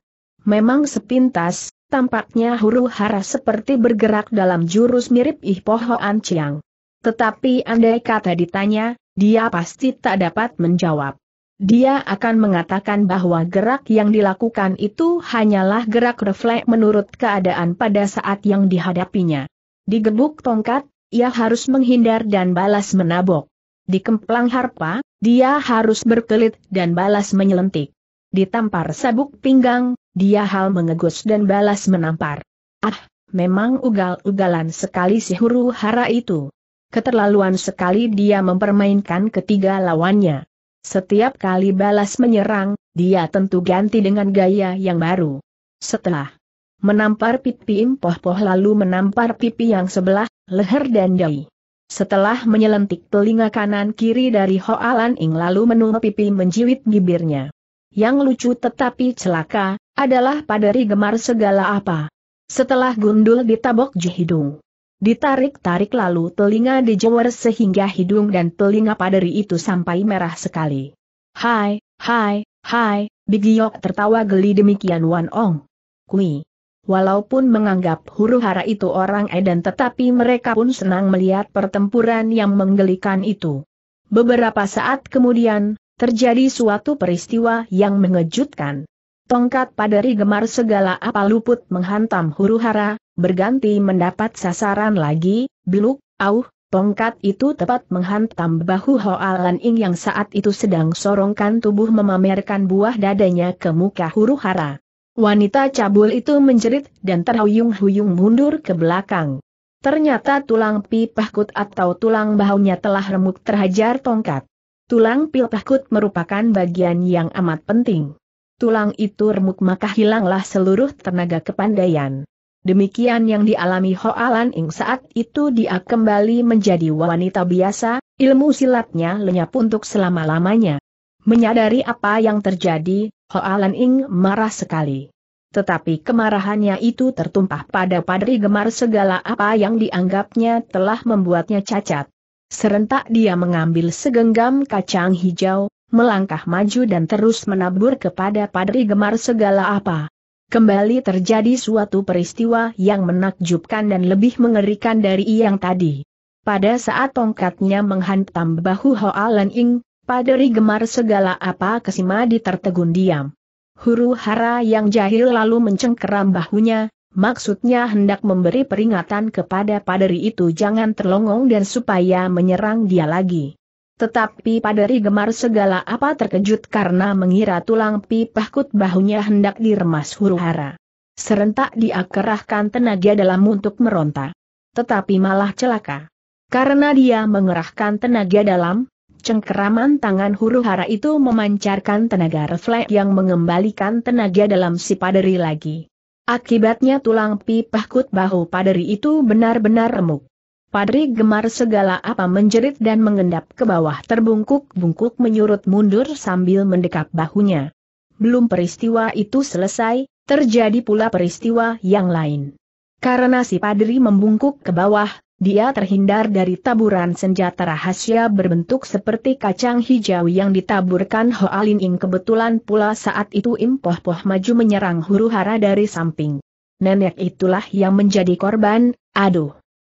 Memang sepintas, tampaknya Huru Hara seperti bergerak dalam jurus mirip Im Poh Poh An Chiang. Tetapi andai kata ditanya, dia pasti tak dapat menjawab. Dia akan mengatakan bahwa gerak yang dilakukan itu hanyalah gerak refleks menurut keadaan pada saat yang dihadapinya. Digebuk tongkat, ia harus menghindar dan balas menabok. Dikemplang harpa, dia harus berkelit dan balas menyelentik. Ditampar sabuk pinggang, dia hal mengegus dan balas menampar. Ah, memang ugal-ugalan sekali si Huru Hara itu. Keterlaluan sekali dia mempermainkan ketiga lawannya. Setiap kali balas menyerang, dia tentu ganti dengan gaya yang baru. Setelah menampar pipi Im Poh Poh lalu menampar pipi yang sebelah, leher dan dahi. Setelah menyelentik telinga kanan kiri dari Ho Alan Ing lalu menung pipi menjiwit bibirnya. Yang lucu tetapi celaka, adalah Padri Gemar segala apa. Setelah gundul ditabok di hidung. Ditarik-tarik lalu telinga dijewer sehingga hidung dan telinga paderi itu sampai merah sekali. Hai, hai, hai, Bi Giok tertawa geli demikian Wan Ong Kui. Walaupun menganggap Huru Hara itu orang edan tetapi mereka pun senang melihat pertempuran yang menggelikan itu. Beberapa saat kemudian, terjadi suatu peristiwa yang mengejutkan. Tongkat Padri Gemar segala apa luput menghantam Huru Hara, berganti mendapat sasaran lagi, biluk, auh, tongkat itu tepat menghantam bahu Ho Alan Ing yang saat itu sedang sorongkan tubuh memamerkan buah dadanya ke muka Huru Hara. Wanita cabul itu menjerit dan terhuyung-huyung mundur ke belakang. Ternyata tulang pipahkut atau tulang bahunya telah remuk terhajar tongkat. Tulang pipahkut merupakan bagian yang amat penting. Tulang itu remuk maka hilanglah seluruh tenaga kepandaian. Demikian yang dialami Ho Alan Ing saat itu dia kembali menjadi wanita biasa, ilmu silatnya lenyap untuk selama-lamanya. Menyadari apa yang terjadi, Ho Alan Ing marah sekali. Tetapi kemarahannya itu tertumpah pada Padri Gemar segala apa yang dianggapnya telah membuatnya cacat. Serentak dia mengambil segenggam kacang hijau, melangkah maju dan terus menabur kepada Padri Gemar segala apa. Kembali terjadi suatu peristiwa yang menakjubkan dan lebih mengerikan dari yang tadi. Pada saat tongkatnya menghantam bahu Ho Alan Ing, Padri Gemar segala apa kesimadi tertegun diam. Huru Hara yang jahil lalu mencengkeram bahunya, maksudnya hendak memberi peringatan kepada paderi itu jangan terlongong dan supaya menyerang dia lagi. Tetapi Padri Gemar segala apa terkejut karena mengira tulang pipahkut bahunya hendak diremas Huru Hara. Serentak dia kerahkan tenaga dalam untuk meronta. Tetapi malah celaka. Karena dia mengerahkan tenaga dalam, cengkeraman tangan Huru Hara itu memancarkan tenaga refleks yang mengembalikan tenaga dalam si paderi lagi. Akibatnya tulang pipahkut bahu paderi itu benar-benar remuk. Padri Gemar segala apa menjerit dan mengendap ke bawah terbungkuk-bungkuk menyurut mundur sambil mendekap bahunya. Belum peristiwa itu selesai, terjadi pula peristiwa yang lain. Karena si padri membungkuk ke bawah, dia terhindar dari taburan senjata rahasia berbentuk seperti kacang hijau yang ditaburkan Ho Alan Ing. Kebetulan pula saat itu Im Poh Poh maju menyerang Huru Hara dari samping. Nenek itulah yang menjadi korban, aduh.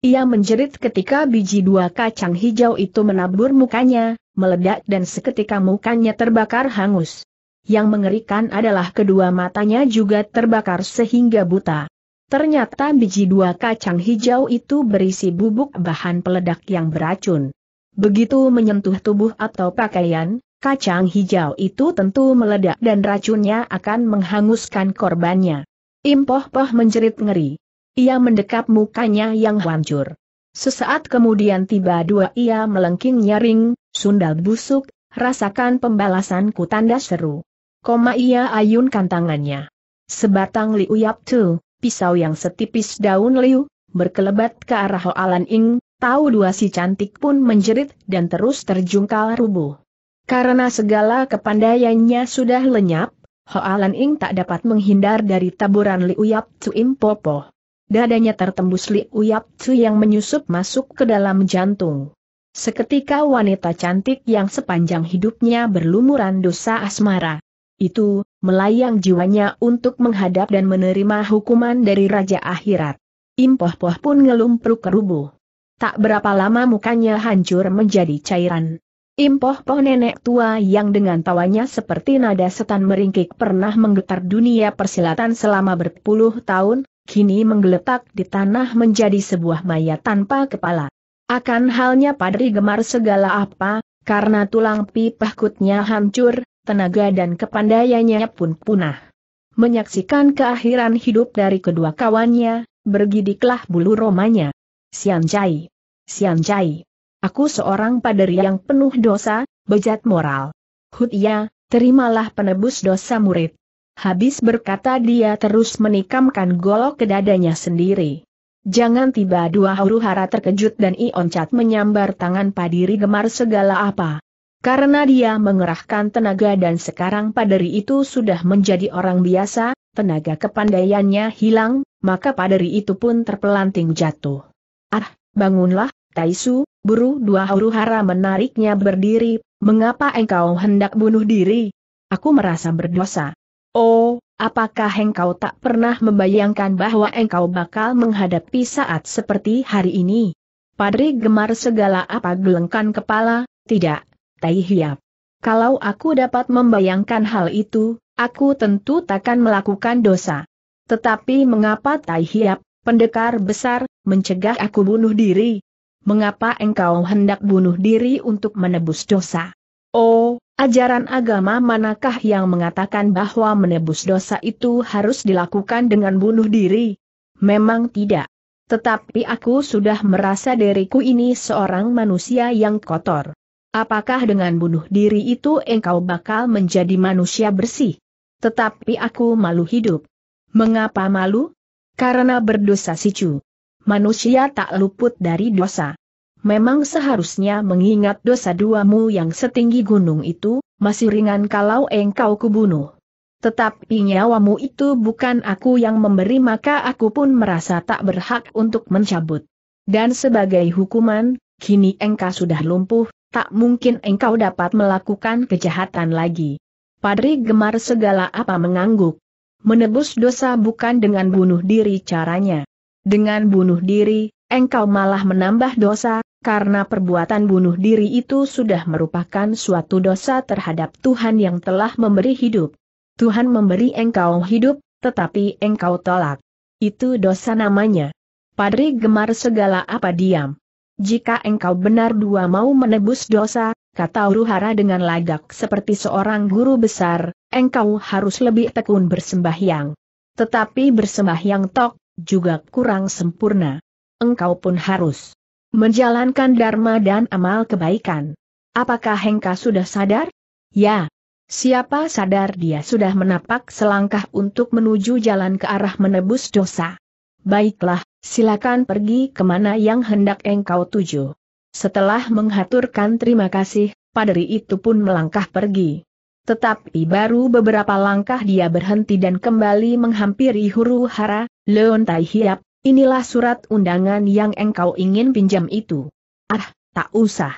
Ia menjerit ketika biji dua kacang hijau itu menabur mukanya, meledak dan seketika mukanya terbakar hangus. Yang mengerikan adalah kedua matanya juga terbakar sehingga buta. Ternyata biji dua kacang hijau itu berisi bubuk bahan peledak yang beracun. Begitu menyentuh tubuh atau pakaian, kacang hijau itu tentu meledak dan racunnya akan menghanguskan korbannya. Im Poh Poh menjerit ngeri. Ia mendekap mukanya yang hancur. Sesaat kemudian tiba dua ia melengking nyaring, sundal busuk, rasakan pembalasanku tanda seru. Koma ia ayunkan tangannya. Sebatang liuyap tu. Pisau yang setipis daun liu, berkelebat ke arah Ho Alan Ing, tahu dua si cantik pun menjerit dan terus terjungkal rubuh. Karena segala kepandaiannya sudah lenyap, Ho Alan Ing tak dapat menghindar dari taburan liu yap Im Poh Poh. dadanya tertembus liuyap cu yang menyusup masuk ke dalam jantung. Seketika wanita cantik yang sepanjang hidupnya berlumuran dosa asmara itu melayang jiwanya untuk menghadap dan menerima hukuman dari Raja Akhirat. Im Poh Poh pun ngelumpruk kerubuh. Tak berapa lama mukanya hancur menjadi cairan. Im Poh Poh nenek tua yang dengan tawanya seperti nada setan meringkik pernah menggetar dunia persilatan selama berpuluh tahun, kini menggeletak di tanah menjadi sebuah mayat tanpa kepala. Akan halnya Padri Gemar segala apa, karena tulang pipahkutnya hancur, tenaga dan kepandaiannya pun punah. Menyaksikan keakhiran hidup dari kedua kawannya, bergidiklah bulu romanya. Sianjai, Sianjai. Aku seorang padri yang penuh dosa, bejat moral. Hutia, terimalah penebus dosa murid. Habis berkata dia terus menikamkan golok ke dadanya sendiri. Jangan tiba dua huru hara terkejut dan ioncat menyambar tangan Padri Gemar segala apa. Karena dia mengerahkan tenaga dan sekarang padri itu sudah menjadi orang biasa, tenaga kepandaiannya hilang, maka padri itu pun terpelanting jatuh. Ah, bangunlah, Taisu. Buru dua huru hara menariknya berdiri, mengapa engkau hendak bunuh diri? Aku merasa berdosa. Oh, apakah engkau tak pernah membayangkan bahwa engkau bakal menghadapi saat seperti hari ini? Padri Gemar segala apa gelengkan kepala, tidak, Tai Hiap. Kalau aku dapat membayangkan hal itu, aku tentu takkan melakukan dosa. Tetapi mengapa Tai Hiap, pendekar besar, mencegah aku bunuh diri? Mengapa engkau hendak bunuh diri untuk menebus dosa? Oh, ajaran agama manakah yang mengatakan bahwa menebus dosa itu harus dilakukan dengan bunuh diri? Memang tidak. Tetapi aku sudah merasa diriku ini seorang manusia yang kotor. Apakah dengan bunuh diri itu engkau bakal menjadi manusia bersih? Tetapi aku malu hidup. Mengapa malu? Karena berdosa sicu. Manusia tak luput dari dosa. Memang seharusnya mengingat dosa duamu yang setinggi gunung itu, masih ringan kalau engkau kubunuh. Tetapi nyawamu itu bukan aku yang memberi, maka aku pun merasa tak berhak untuk mencabut. Dan sebagai hukuman, kini engkau sudah lumpuh, tak mungkin engkau dapat melakukan kejahatan lagi. Padri Gemar segala apa mengangguk. Menebus dosa bukan dengan bunuh diri caranya. Dengan bunuh diri, engkau malah menambah dosa, karena perbuatan bunuh diri itu sudah merupakan suatu dosa terhadap Tuhan yang telah memberi hidup. Tuhan memberi engkau hidup, tetapi engkau tolak. Itu dosa namanya. Padri Gemar segala apa diam. Jika engkau benar dua mau menebus dosa, kata Huru Hara dengan lagak seperti seorang guru besar, engkau harus lebih tekun bersembahyang. Tetapi bersembahyang tok juga kurang sempurna. Engkau pun harus menjalankan dharma dan amal kebaikan. Apakah engkau sudah sadar? Ya. Siapa sadar dia sudah menapak selangkah untuk menuju jalan ke arah menebus dosa. Baiklah, silakan pergi kemana yang hendak engkau tuju. Setelah menghaturkan terima kasih, padri itu pun melangkah pergi. Tetapi baru beberapa langkah dia berhenti dan kembali menghampiri Huru Hara. Leon Tai Hiap, inilah surat undangan yang engkau ingin pinjam itu. Ah, tak usah.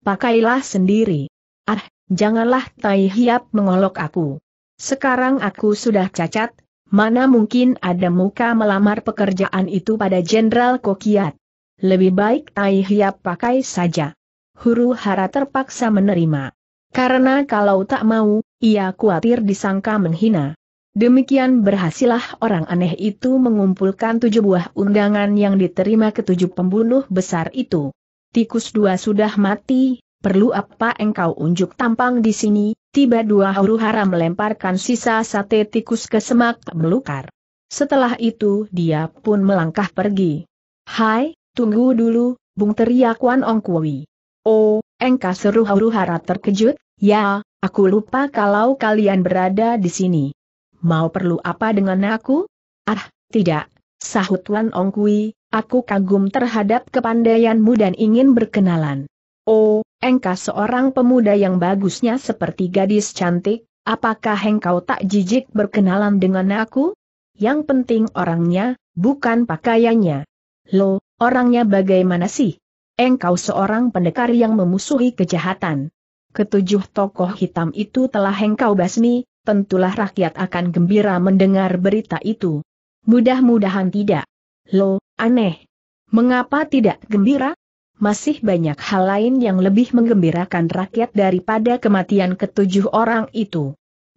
Pakailah sendiri. Ah, janganlah Tai Hiap mengolok aku. Sekarang aku sudah cacat, mana mungkin ada muka melamar pekerjaan itu pada Jenderal Kuo Kiat. Lebih baik Tai Hiap pakai saja. Huru Hara terpaksa menerima. Karena kalau tak mau, ia khawatir disangka menghina. Demikian berhasillah orang aneh itu mengumpulkan 7 buah undangan yang diterima ke-7 pembunuh besar itu. Tikus 2 sudah mati, perlu apa engkau unjuk tampang di sini? Tiba dua huru hara melemparkan sisa sate tikus ke semak belukar. Setelah itu dia pun melangkah pergi. Hai, tunggu dulu, bung, teriak Wan Ong Kui. Oh, engkau, seru Huru Hara terkejut, ya, aku lupa kalau kalian berada di sini. Mau perlu apa dengan aku? Ah, tidak, sahut Wan Ong Kui, aku kagum terhadap kepandaianmu dan ingin berkenalan. Oh, engkau seorang pemuda yang bagusnya seperti gadis cantik, apakah engkau tak jijik berkenalan dengan aku? Yang penting orangnya, bukan pakaiannya. Lo, orangnya bagaimana sih? Engkau seorang pendekar yang memusuhi kejahatan. Ketujuh tokoh hitam itu telah engkau basmi, tentulah rakyat akan gembira mendengar berita itu. Mudah-mudahan tidak. Lo, aneh. Mengapa tidak gembira? Masih banyak hal lain yang lebih menggembirakan rakyat daripada kematian ketujuh orang itu.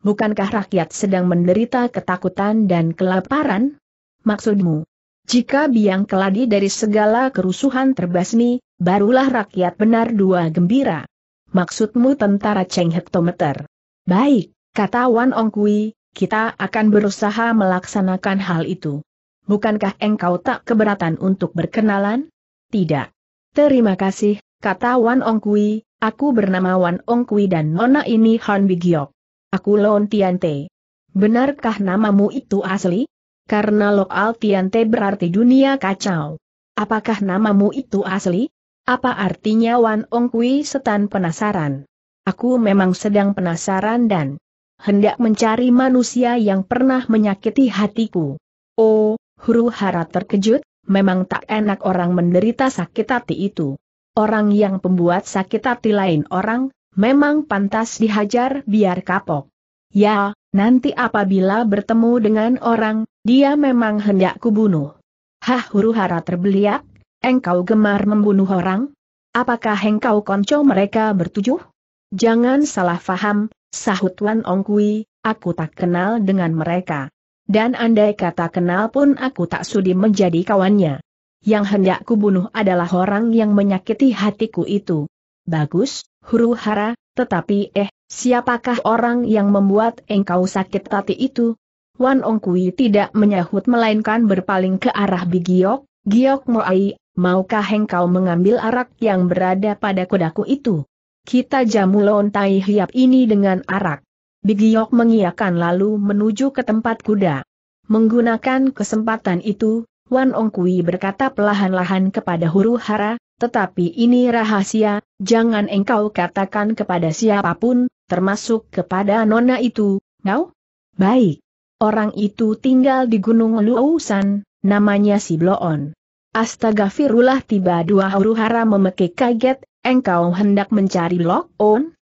Bukankah rakyat sedang menderita ketakutan dan kelaparan? Maksudmu, jika biang keladi dari segala kerusuhan terbasmi, barulah rakyat benar dua gembira. Maksudmu tentara Cheng Hektometer? Baik, kata Wan Ong Kui, kita akan berusaha melaksanakan hal itu. Bukankah engkau tak keberatan untuk berkenalan? Tidak. Terima kasih, kata Wan Ong Kui, aku bernama Wan Ong Kui dan nona ini Han Bi Giok. Aku Lon Tian Te. Benarkah namamu itu asli? Karena Loal Tian Te berarti dunia kacau. Apakah namamu itu asli? Apa artinya? Wan Ong Kui setan penasaran. Aku memang sedang penasaran dan hendak mencari manusia yang pernah menyakiti hatiku. Oh, Huru Hara terkejut. Memang tak enak orang menderita sakit hati itu. Orang yang pembuat sakit hati lain orang, memang pantas dihajar biar kapok. Ya, nanti apabila bertemu dengan orang, dia memang hendak kubunuh. Hah, Huru Hara terbeliak, engkau gemar membunuh orang? Apakah engkau konco mereka bertujuh? Jangan salah faham, sahut Wan Ong Kui, aku tak kenal dengan mereka. Dan andai kata kenal pun aku tak sudi menjadi kawannya. Yang hendak kubunuh adalah orang yang menyakiti hatiku itu. Bagus, Huru Hara, tetapi siapakah orang yang membuat engkau sakit hati itu? Wan Ong Kui tidak menyahut melainkan berpaling ke arah Bi Giok. Giok Moai, maukah engkau mengambil arak yang berada pada kodaku itu? Kita jamu lontai hiap ini dengan arak. Bi Giok mengiyakan lalu menuju ke tempat kuda. Menggunakan kesempatan itu, Wan Ong Kui berkata perlahan-lahan kepada Huru Hara, tetapi ini rahasia, jangan engkau katakan kepada siapapun, termasuk kepada nona itu, kau? Baik. Orang itu tinggal di Gunung Lu Shan, namanya si Blon. Astagfirullah, tiba dua Huru Hara memekik kaget, engkau hendak mencari Blon?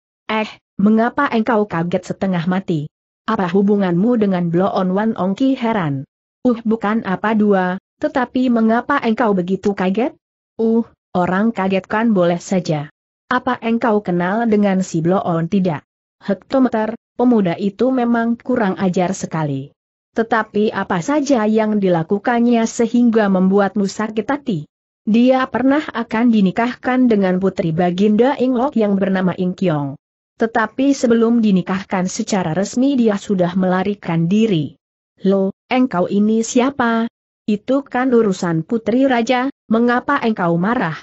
Mengapa engkau kaget setengah mati? Apa hubunganmu dengan Blon? Wan Ong Kui heran. Bukan apa dua, tetapi mengapa engkau begitu kaget? Orang kaget kan boleh saja. Apa engkau kenal dengan si Blon? Tidak. Hektometer, pemuda itu memang kurang ajar sekali. Tetapi apa saja yang dilakukannya sehingga membuatmu sakit hati? Dia pernah akan dinikahkan dengan putri Baginda Inglok yang bernama Ing Kiong. Tetapi sebelum dinikahkan secara resmi dia sudah melarikan diri. Lo, engkau ini siapa? Itu kan urusan putri raja, mengapa engkau marah?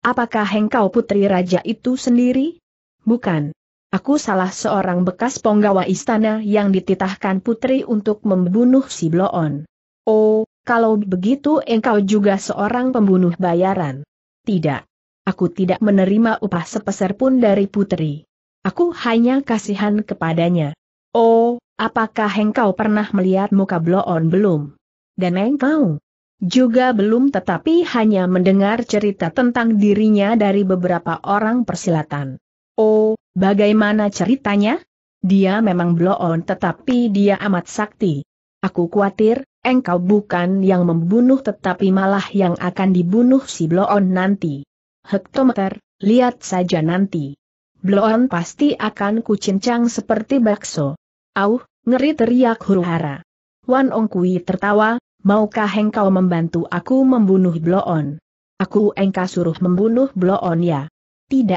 Apakah engkau putri raja itu sendiri? Bukan. Aku salah seorang bekas penggawa istana yang dititahkan putri untuk membunuh si Blon. Oh, kalau begitu engkau juga seorang pembunuh bayaran. Tidak. Aku tidak menerima upah sepeser pun dari putri. Aku hanya kasihan kepadanya. Oh, apakah engkau pernah melihat muka Blon? Belum. Dan engkau? Juga belum, tetapi hanya mendengar cerita tentang dirinya dari beberapa orang persilatan. Oh, bagaimana ceritanya? Dia memang Blon tetapi dia amat sakti. Aku khawatir, engkau bukan yang membunuh tetapi malah yang akan dibunuh si Blon nanti. Hektometer, lihat saja nanti. Blon pasti akan kucincang seperti bakso. Auh, ngeri, teriak Huru Hara. Wan Ong Kui tertawa, maukah engkau membantu aku membunuh Blon? Aku engkau suruh membunuh Blon ya? Tidak,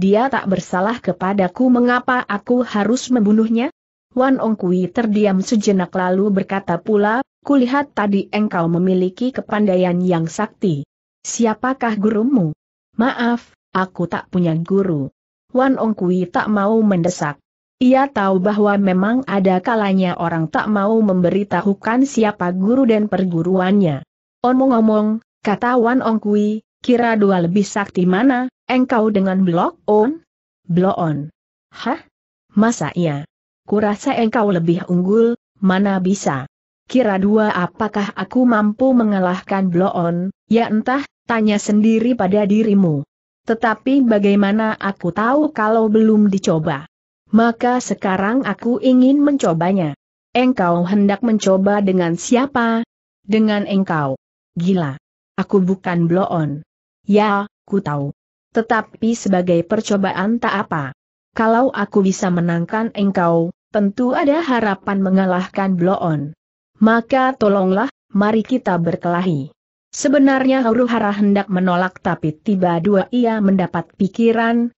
dia tak bersalah kepadaku, mengapa aku harus membunuhnya? Wan Ong Kui terdiam sejenak lalu berkata pula, kulihat tadi engkau memiliki kepandaian yang sakti. Siapakah gurumu? Maaf. Aku tak punya guru. Wan Ong Kui tak mau mendesak. Ia tahu bahwa memang ada kalanya orang tak mau memberitahukan siapa guru dan perguruannya. Omong-omong, kata Wan Ong Kui, kira dua lebih sakti mana, engkau dengan Blon? Blon? Hah? Masa iya? Kurasa engkau lebih unggul, mana bisa. kira dua apakah aku mampu mengalahkan Blon? Ya entah, tanya sendiri pada dirimu. Tetapi bagaimana aku tahu kalau belum dicoba? Maka sekarang aku ingin mencobanya. Engkau hendak mencoba dengan siapa? Dengan engkau. Gila. Aku bukan Blon. Ya, ku tahu. Tetapi sebagai percobaan tak apa. Kalau aku bisa menangkan engkau, tentu ada harapan mengalahkan Blon. Maka tolonglah, mari kita berkelahi. Sebenarnya Huru Hara hendak menolak, tapi tiba-tiba ia mendapat pikiran,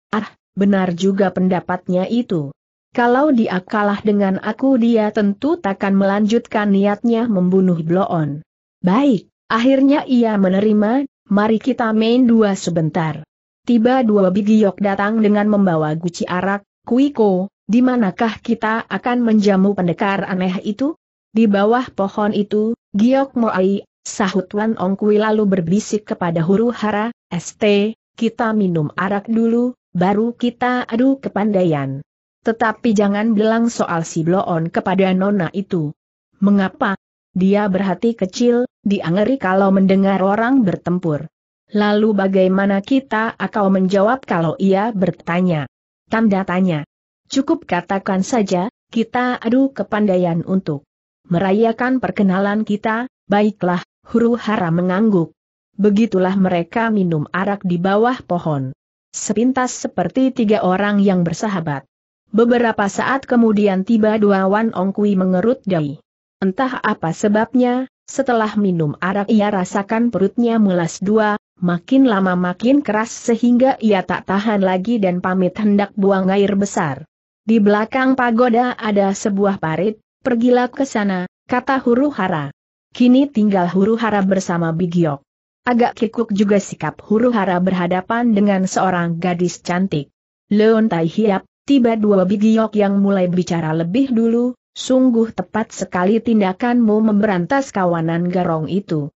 benar juga pendapatnya itu. Kalau dia kalah dengan aku, dia tentu takkan melanjutkan niatnya membunuh Blon. Baik, akhirnya ia menerima, mari kita main dua sebentar. Tiba-tiba Bigiok datang dengan membawa guci arak. Kuiko, di manakah kita akan menjamu pendekar aneh itu? Di bawah pohon itu, Giok Moai, sahut Wan Ong Kui lalu berbisik kepada Huru Hara, "St, kita minum arak dulu, baru kita adu kepandaian. Tetapi jangan bilang soal si Blon kepada nona itu. Mengapa? Dia berhati kecil, dia ngeri kalau mendengar orang bertempur. Lalu bagaimana kita akan menjawab kalau ia bertanya? Tanda tanya. Cukup katakan saja, kita adu kepandaian untuk merayakan perkenalan kita." Baiklah, Huru Hara mengangguk. Begitulah mereka minum arak di bawah pohon. Sepintas seperti tiga orang yang bersahabat. Beberapa saat kemudian tiba dua Wan Ong Kui mengerut dahi. Entah apa sebabnya, setelah minum arak ia rasakan perutnya mulas dua. Makin lama makin keras sehingga ia tak tahan lagi dan pamit hendak buang air besar. Di belakang pagoda ada sebuah parit, pergilah ke sana, kata Huru Hara. Kini tinggal Huru Hara bersama Bi Giok. Agak kikuk juga sikap Huru Hara berhadapan dengan seorang gadis cantik. Leontai Hiap, tiba-tiba Bi Giok yang mulai bicara lebih dulu, sungguh tepat sekali tindakanmu memberantas kawanan garong itu.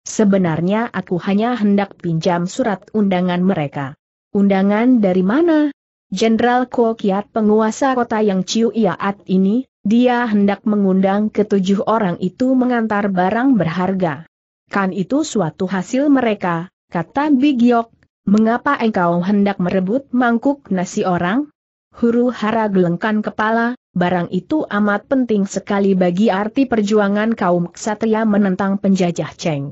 Sebenarnya aku hanya hendak pinjam surat undangan mereka. Undangan dari mana? Jenderal Kuo Kiat penguasa kota yang Ciu Iaat ini, dia hendak mengundang ketujuh orang itu mengantar barang berharga. Kan itu suatu hasil mereka, kata Bi Giok. Mengapa engkau hendak merebut mangkuk nasi orang? Huru Hara gelengkan kepala. Barang itu amat penting sekali bagi arti perjuangan kaum ksatria menentang penjajah Cheng.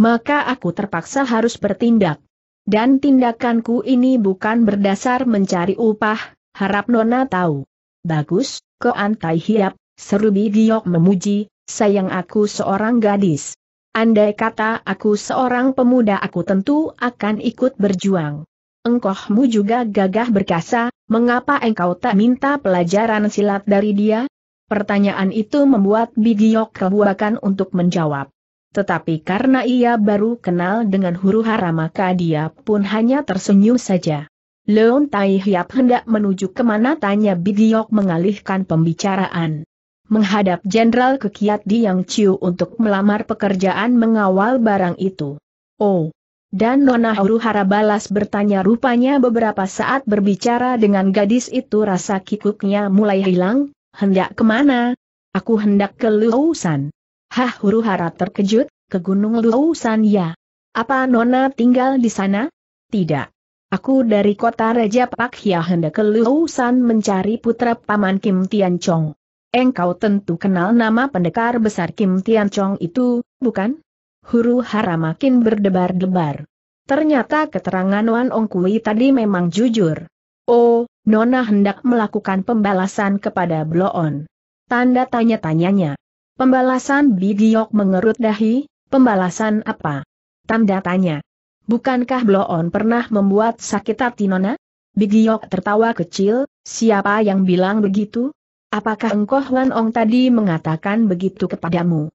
Maka aku terpaksa harus bertindak. Dan tindakanku ini bukan berdasar mencari upah, harap nona tahu. Bagus, Koan Tai Hiap, seru Bi Giok memuji, sayang aku seorang gadis. Andai kata aku seorang pemuda aku tentu akan ikut berjuang. Engkohmu juga gagah berkasa, mengapa engkau tak minta pelajaran silat dari dia? Pertanyaan itu membuat Bi Giok kebuakan untuk menjawab. Tetapi karena ia baru kenal dengan Huru Hara maka dia pun hanya tersenyum saja. Leontai Hiap hendak menuju kemana, tanya Bi Giok mengalihkan pembicaraan. Menghadap Jenderal Kekiat di Yangzhou untuk melamar pekerjaan mengawal barang itu. Oh, dan nona, Huru Hara balas bertanya. Rupanya beberapa saat berbicara dengan gadis itu rasa kikuknya mulai hilang. Hendak kemana? Aku hendak ke Lu Shan. Hah, Huru Hara terkejut, ke Gunung Lu Shan ya? Apa nona tinggal di sana? Tidak. Aku dari kota Raja Pak Hyah hendak ke Lu Shan mencari putra paman Kim Tian Chong. Engkau tentu kenal nama pendekar besar Kim Tian Chong itu, bukan? Huru Hara makin berdebar-debar. Ternyata keterangan Wan Ong Kui tadi memang jujur. Oh, nona hendak melakukan pembalasan kepada Blon. Tanda tanya-tanyanya. Pembalasan? Bi Giok mengerut dahi, pembalasan apa? Tanda tanya. Bukankah Blon pernah membuat sakit hati nona? Bi Giok tertawa kecil, siapa yang bilang begitu? Apakah engkau Wan Ong tadi mengatakan begitu kepadamu?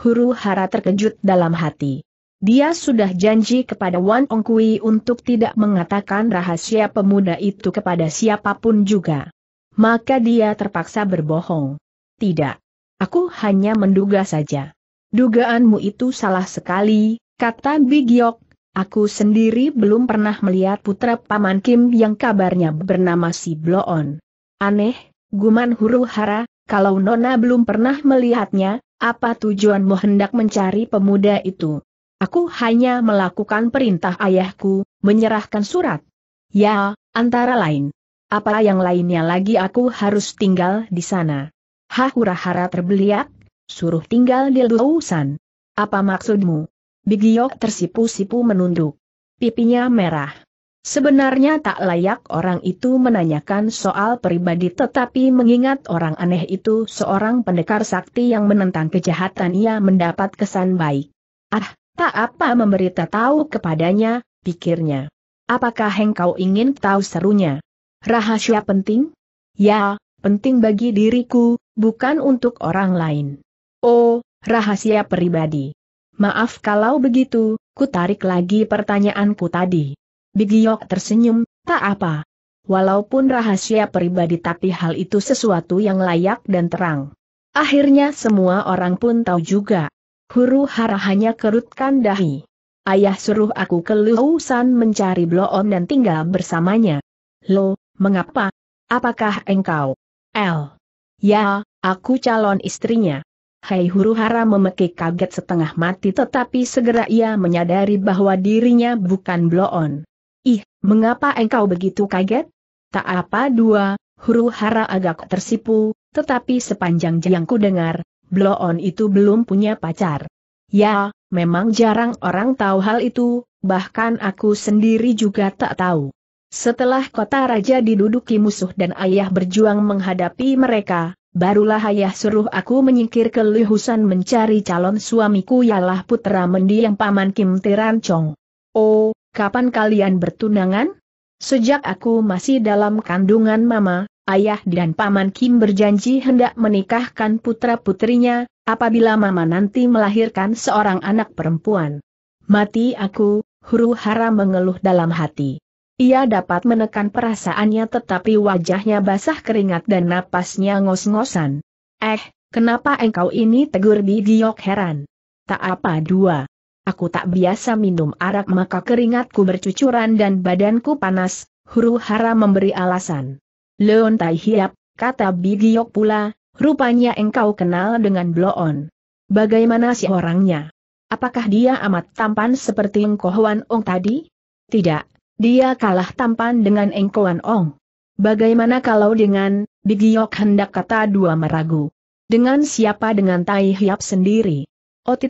Huru Hara terkejut dalam hati. Dia sudah janji kepada Wan Ong Kui untuk tidak mengatakan rahasia pemuda itu kepada siapapun juga. Maka dia terpaksa berbohong. Tidak. Aku hanya menduga saja. Dugaanmu itu salah sekali, kata Bi Giok. Aku sendiri belum pernah melihat putra paman Kim yang kabarnya bernama si Blon. Aneh, guman Huru Hara, kalau nona belum pernah melihatnya, Apa tujuanmu hendak mencari pemuda itu? Aku hanya melakukan perintah ayahku, menyerahkan surat. Ya, antara lain. Apa yang lainnya lagi aku harus tinggal di sana? Huru Hara terbeliak, suruh tinggal di Lu Shan. Apa maksudmu? Bi Giok tersipu-sipu menunduk. Pipinya merah. Sebenarnya tak layak orang itu menanyakan soal pribadi, tetapi mengingat orang aneh itu seorang pendekar sakti yang menentang kejahatan, ia mendapat kesan baik. Ah, tak apa memberitahu kepadanya, pikirnya. Apakah engkau ingin tahu serunya? Rahasia penting? Ya, penting bagi diriku, bukan untuk orang lain. Oh, rahasia pribadi. Maaf kalau begitu, ku tarik lagi pertanyaanku tadi. Bi Giok tersenyum, tak apa. Walaupun rahasia pribadi tapi hal itu sesuatu yang layak dan terang. Akhirnya semua orang pun tahu juga. Huru Hara hanya kerutkan dahi. Ayah suruh aku ke Lu Shan mencari Blon dan tinggal bersamanya. Lo, mengapa? Apakah engkau? El. Ya, aku calon istrinya. Hai, Huru Hara memekik kaget setengah mati, tetapi segera ia menyadari bahwa dirinya bukan Blon. Ih, mengapa engkau begitu kaget? Tak apa dua, Huru Hara agak tersipu, tetapi sepanjang yang ku dengar, Blon itu belum punya pacar. Ya, memang jarang orang tahu hal itu, bahkan aku sendiri juga tak tahu. Setelah kota raja diduduki musuh dan ayah berjuang menghadapi mereka, barulah ayah suruh aku menyingkir ke Lu Shan mencari calon suamiku, ialah putra mendiang paman Kim Tian Chong. Oh, kapan kalian bertunangan? Sejak aku masih dalam kandungan mama, ayah dan paman Kim berjanji hendak menikahkan putra-putrinya, apabila mama nanti melahirkan seorang anak perempuan. Mati aku, Huru Hara mengeluh dalam hati. Ia dapat menekan perasaannya tetapi wajahnya basah keringat dan napasnya ngos-ngosan. Eh, kenapa engkau ini, tegur Bi Giok heran. Tak apa dua. Aku tak biasa minum arak maka keringatku bercucuran dan badanku panas, Huru Hara memberi alasan. Leontai hiap, kata Bi Giok pula, rupanya engkau kenal dengan Blon. Bagaimana si orangnya? Apakah dia amat tampan seperti engkau Wan Ong tadi? Tidak. Dia kalah tampan dengan Wan Ong. Bagaimana kalau dengan, Bi Giok hendak kata dua meragu. Dengan siapa? Dengan Tai Hiap sendiri. Oh ...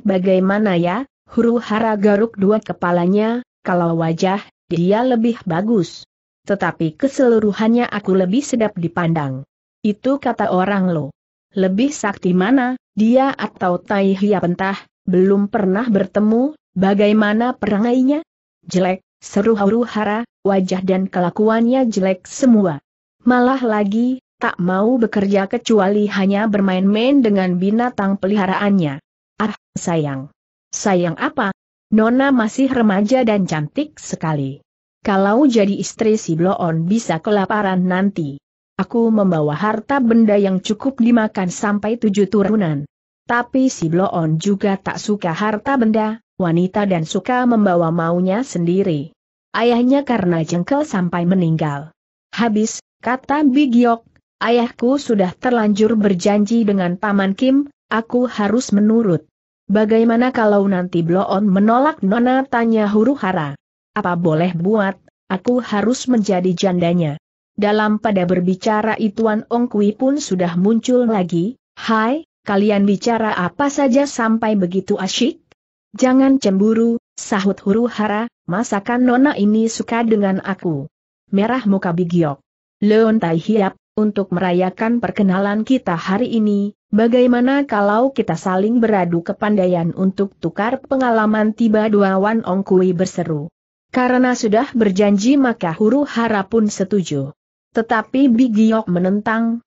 bagaimana ya, Huru Hara garuk dua kepalanya, kalau wajah, dia lebih bagus. Tetapi keseluruhannya aku lebih sedap dipandang. Itu kata orang lo. Lebih sakti mana, dia atau Tai Hiap? Entah, belum pernah bertemu, bagaimana perangainya? Jelek. Seru Huru Hara, wajah dan kelakuannya jelek semua. Malah lagi, tak mau bekerja kecuali hanya bermain-main dengan binatang peliharaannya. Ah, sayang. Sayang apa? Nona masih remaja dan cantik sekali. Kalau jadi istri si Blon bisa kelaparan nanti. Aku membawa harta benda yang cukup dimakan sampai 7 turunan. Tapi si Blon juga tak suka harta benda, wanita dan suka membawa maunya sendiri. Ayahnya karena jengkel sampai meninggal. Habis, kata Bi Giok, ayahku sudah terlanjur berjanji dengan paman Kim, aku harus menurut. Bagaimana kalau nanti Blon menolak, Nona? Tanya Huru Hara. Apa boleh buat, aku harus menjadi jandanya. Dalam pada berbicara itu Wan Ong Kui pun sudah muncul lagi. Hai, kalian bicara apa saja sampai begitu asyik? Jangan cemburu, sahut Huru Hara, masakan Nona ini suka dengan aku. Merah muka Bi Giok. Leontai hiap, untuk merayakan perkenalan kita hari ini, bagaimana kalau kita saling beradu kepandaian untuk tukar pengalaman? Tiba dua Wan Ong Kui berseru. Karena sudah berjanji maka Huru Hara pun setuju. Tetapi Bi Giok menentang,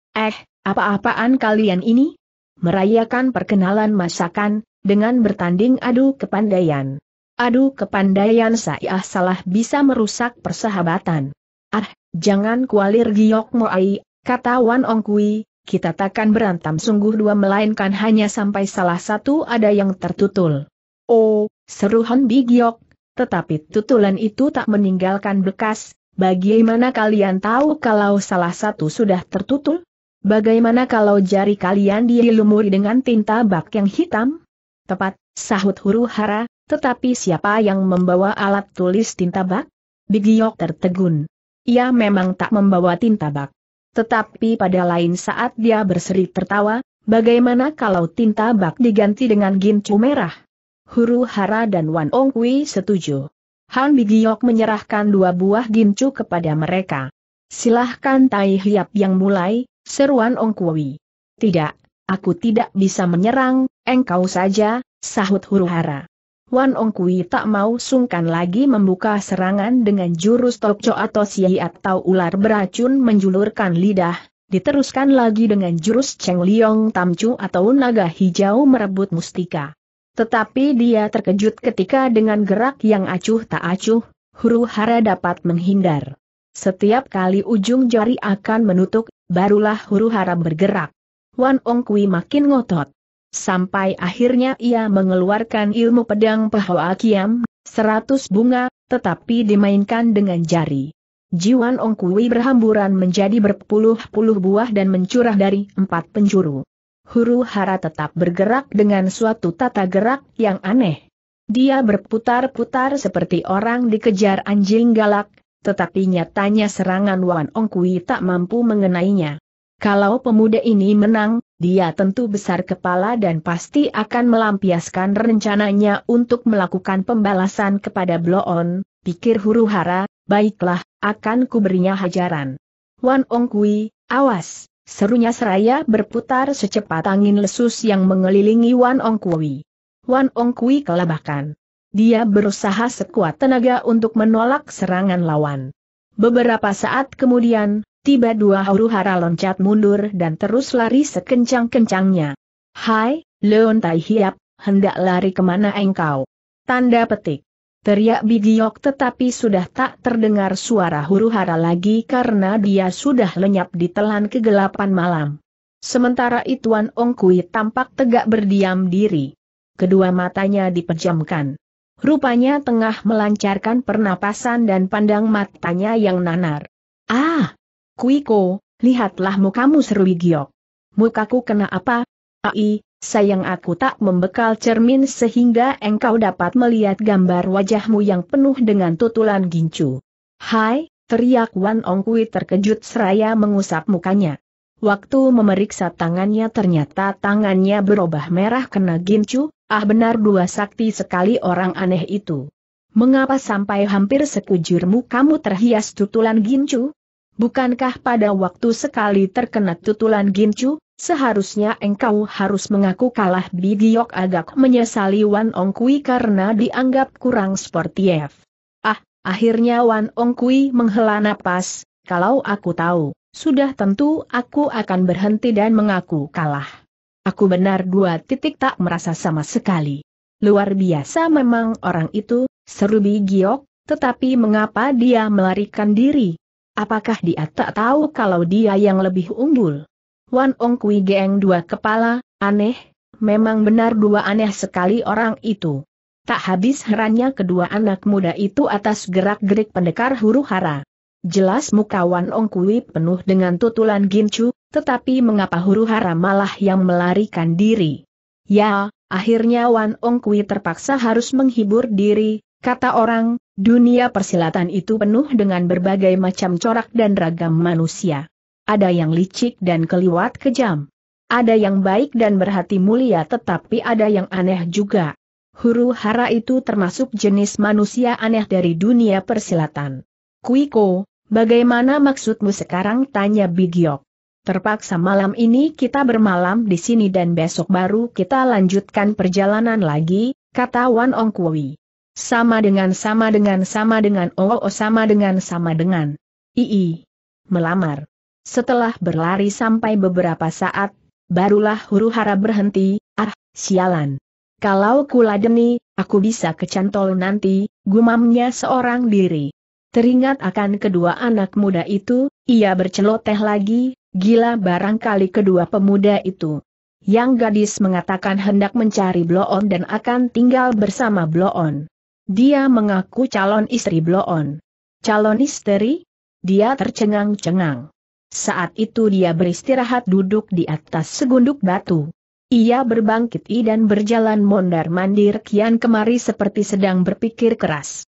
apa-apaan kalian ini? Merayakan perkenalan masakan, dengan bertanding adu kepandaian. Adu kepandaian saya salah bisa merusak persahabatan. Ah, jangan kualir Giok Moai, kata Wan Ong Kui, kita takkan berantem sungguh dua melainkan hanya sampai salah satu ada yang tertutul. Oh, seru Han Bi Giok, tetapi tutulan itu tak meninggalkan bekas, bagaimana kalian tahu kalau salah satu sudah tertutul? bagaimana kalau jari kalian dilumuri dengan tinta bak yang hitam? Tepat, sahut Huru Hara, tetapi siapa yang membawa alat tulis tinta bak? Bi Giok tertegun. Ia memang tak membawa tinta bak. Tetapi pada lain saat dia berseri tertawa, bagaimana kalau tinta bak diganti dengan gincu merah? Huru Hara dan Wan Ong Kui setuju. Han Bi Giok menyerahkan 2 buah gincu kepada mereka. Silahkan Tai Hiap yang mulai, seru Wan Ong Kui. Tidak, aku tidak bisa menyerang, engkau saja, sahut Huru Hara. Wan Ong Kui tak mau sungkan lagi membuka serangan dengan jurus tokco atau siyi atau ular beracun menjulurkan lidah, diteruskan lagi dengan jurus Cheng Liong Tamcu atau naga hijau merebut mustika. Tetapi dia terkejut ketika dengan gerak yang acuh tak acuh, Huru Hara dapat menghindar. Setiap kali ujung jari akan menutup, barulah Huru Hara bergerak. Wan Ong Kui makin ngotot. Sampai akhirnya ia mengeluarkan ilmu pedang Pahoa Kiam, 100 bunga, tetapi dimainkan dengan jari. Jiwan Ong Kui berhamburan menjadi berpuluh-puluh buah dan mencurah dari 4 penjuru. Huru Hara tetap bergerak dengan suatu tata gerak yang aneh. Dia berputar-putar seperti orang dikejar anjing galak, tetapi nyatanya serangan Wan Ong Kui tak mampu mengenainya. Kalau pemuda ini menang, dia tentu besar kepala dan pasti akan melampiaskan rencananya untuk melakukan pembalasan kepada Blon, pikir Huru Hara. Baiklah, akan kuberinya hajaran. Wan Ong Kui, awas, serunya seraya berputar secepat angin lesus yang mengelilingi Wan Ong Kui. Wan Ong Kui kelabakan. Dia berusaha sekuat tenaga untuk menolak serangan lawan. Beberapa saat kemudian, tiba dua Huru Hara loncat mundur dan terus lari sekencang-kencangnya. Hai, Leon Tai Hiap, hendak lari kemana engkau? Tanda petik. Teriak Bi Giok, tetapi sudah tak terdengar suara Huru Hara lagi karena dia sudah lenyap di telan kegelapan malam. Sementara itu Wan Ong Kui tampak tegak berdiam diri. Kedua matanya dipejamkan. Rupanya tengah melancarkan pernapasan dan pandang matanya yang nanar. Ah! Kuiko, lihatlah mukamu, seru Bi Giok. Mukaku kena apa? Ai, sayang aku tak membekal cermin sehingga engkau dapat melihat gambar wajahmu yang penuh dengan tutulan gincu. Hai, teriak Wan Ong Kui terkejut seraya mengusap mukanya. Waktu memeriksa tangannya ternyata tangannya berubah merah kena gincu, ah benar dua sakti sekali orang aneh itu. Mengapa sampai hampir sekujurmu kamu terhias tutulan gincu? Bukankah pada waktu sekali terkena tutulan gincu, seharusnya engkau harus mengaku kalah? Bi Giok agak menyesali Wan Ong Kui karena dianggap kurang sportif. Ah, akhirnya Wan Ong Kui menghela napas, kalau aku tahu, sudah tentu aku akan berhenti dan mengaku kalah. Aku benar 2 tak merasa sama sekali. Luar biasa memang orang itu, seru Bi Giok, tetapi mengapa dia melarikan diri? Apakah dia tak tahu kalau dia yang lebih unggul? Wan Ong Kui geng 2 kepala, aneh, memang benar 2 aneh sekali orang itu. Tak habis herannya kedua anak muda itu atas gerak-gerik pendekar Huru Hara. Jelas muka Wan Ong Kui penuh dengan tutulan gincu, tetapi mengapa Huru Hara malah yang melarikan diri? Ya, akhirnya Wan Ong Kui terpaksa harus menghibur diri, kata orang. Dunia persilatan itu penuh dengan berbagai macam corak dan ragam manusia. Ada yang licik dan keliwat kejam. Ada yang baik dan berhati mulia, tetapi ada yang aneh juga. Huru Hara itu termasuk jenis manusia aneh dari dunia persilatan. Kuiko, bagaimana maksudmu sekarang? Tanya Bi Giok. Terpaksa malam ini kita bermalam di sini dan besok baru kita lanjutkan perjalanan lagi, kata Wan Ong Kui. Sama dengan. Ii. Melamar. Setelah berlari sampai beberapa saat, barulah Huru Hara berhenti. Ah, sialan. Kalau kuladeni, aku bisa kecantol nanti, gumamnya seorang diri. Teringat akan kedua anak muda itu, ia berceloteh lagi, gila barangkali kedua pemuda itu. Yang gadis mengatakan hendak mencari Blon dan akan tinggal bersama Blon. Dia mengaku calon istri Blon. Calon istri? Dia tercengang-cengang. Saat itu dia beristirahat duduk di atas segunduk batu. Ia berbangkit dan berjalan mondar-mandir kian kemari seperti sedang berpikir keras.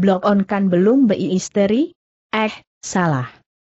Blok on kan belum istri? Salah.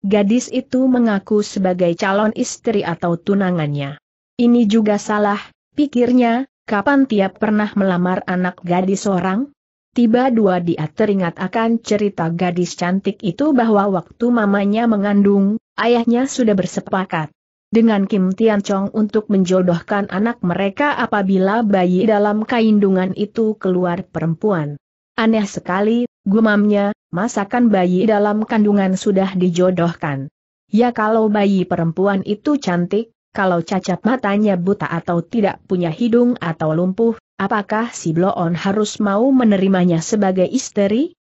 Gadis itu mengaku sebagai calon istri atau tunangannya. Ini juga salah, pikirnya, kapan tiap pernah melamar anak gadis orang? Tiba-tiba dia teringat akan cerita gadis cantik itu bahwa waktu mamanya mengandung, ayahnya sudah bersepakat dengan Kim Tian Chong untuk menjodohkan anak mereka apabila bayi dalam kandungan itu keluar perempuan. Aneh sekali, gumamnya, masakan bayi dalam kandungan sudah dijodohkan. Ya kalau bayi perempuan itu cantik, kalau cacat matanya buta atau tidak punya hidung atau lumpuh, apakah si Blon harus mau menerimanya sebagai istri?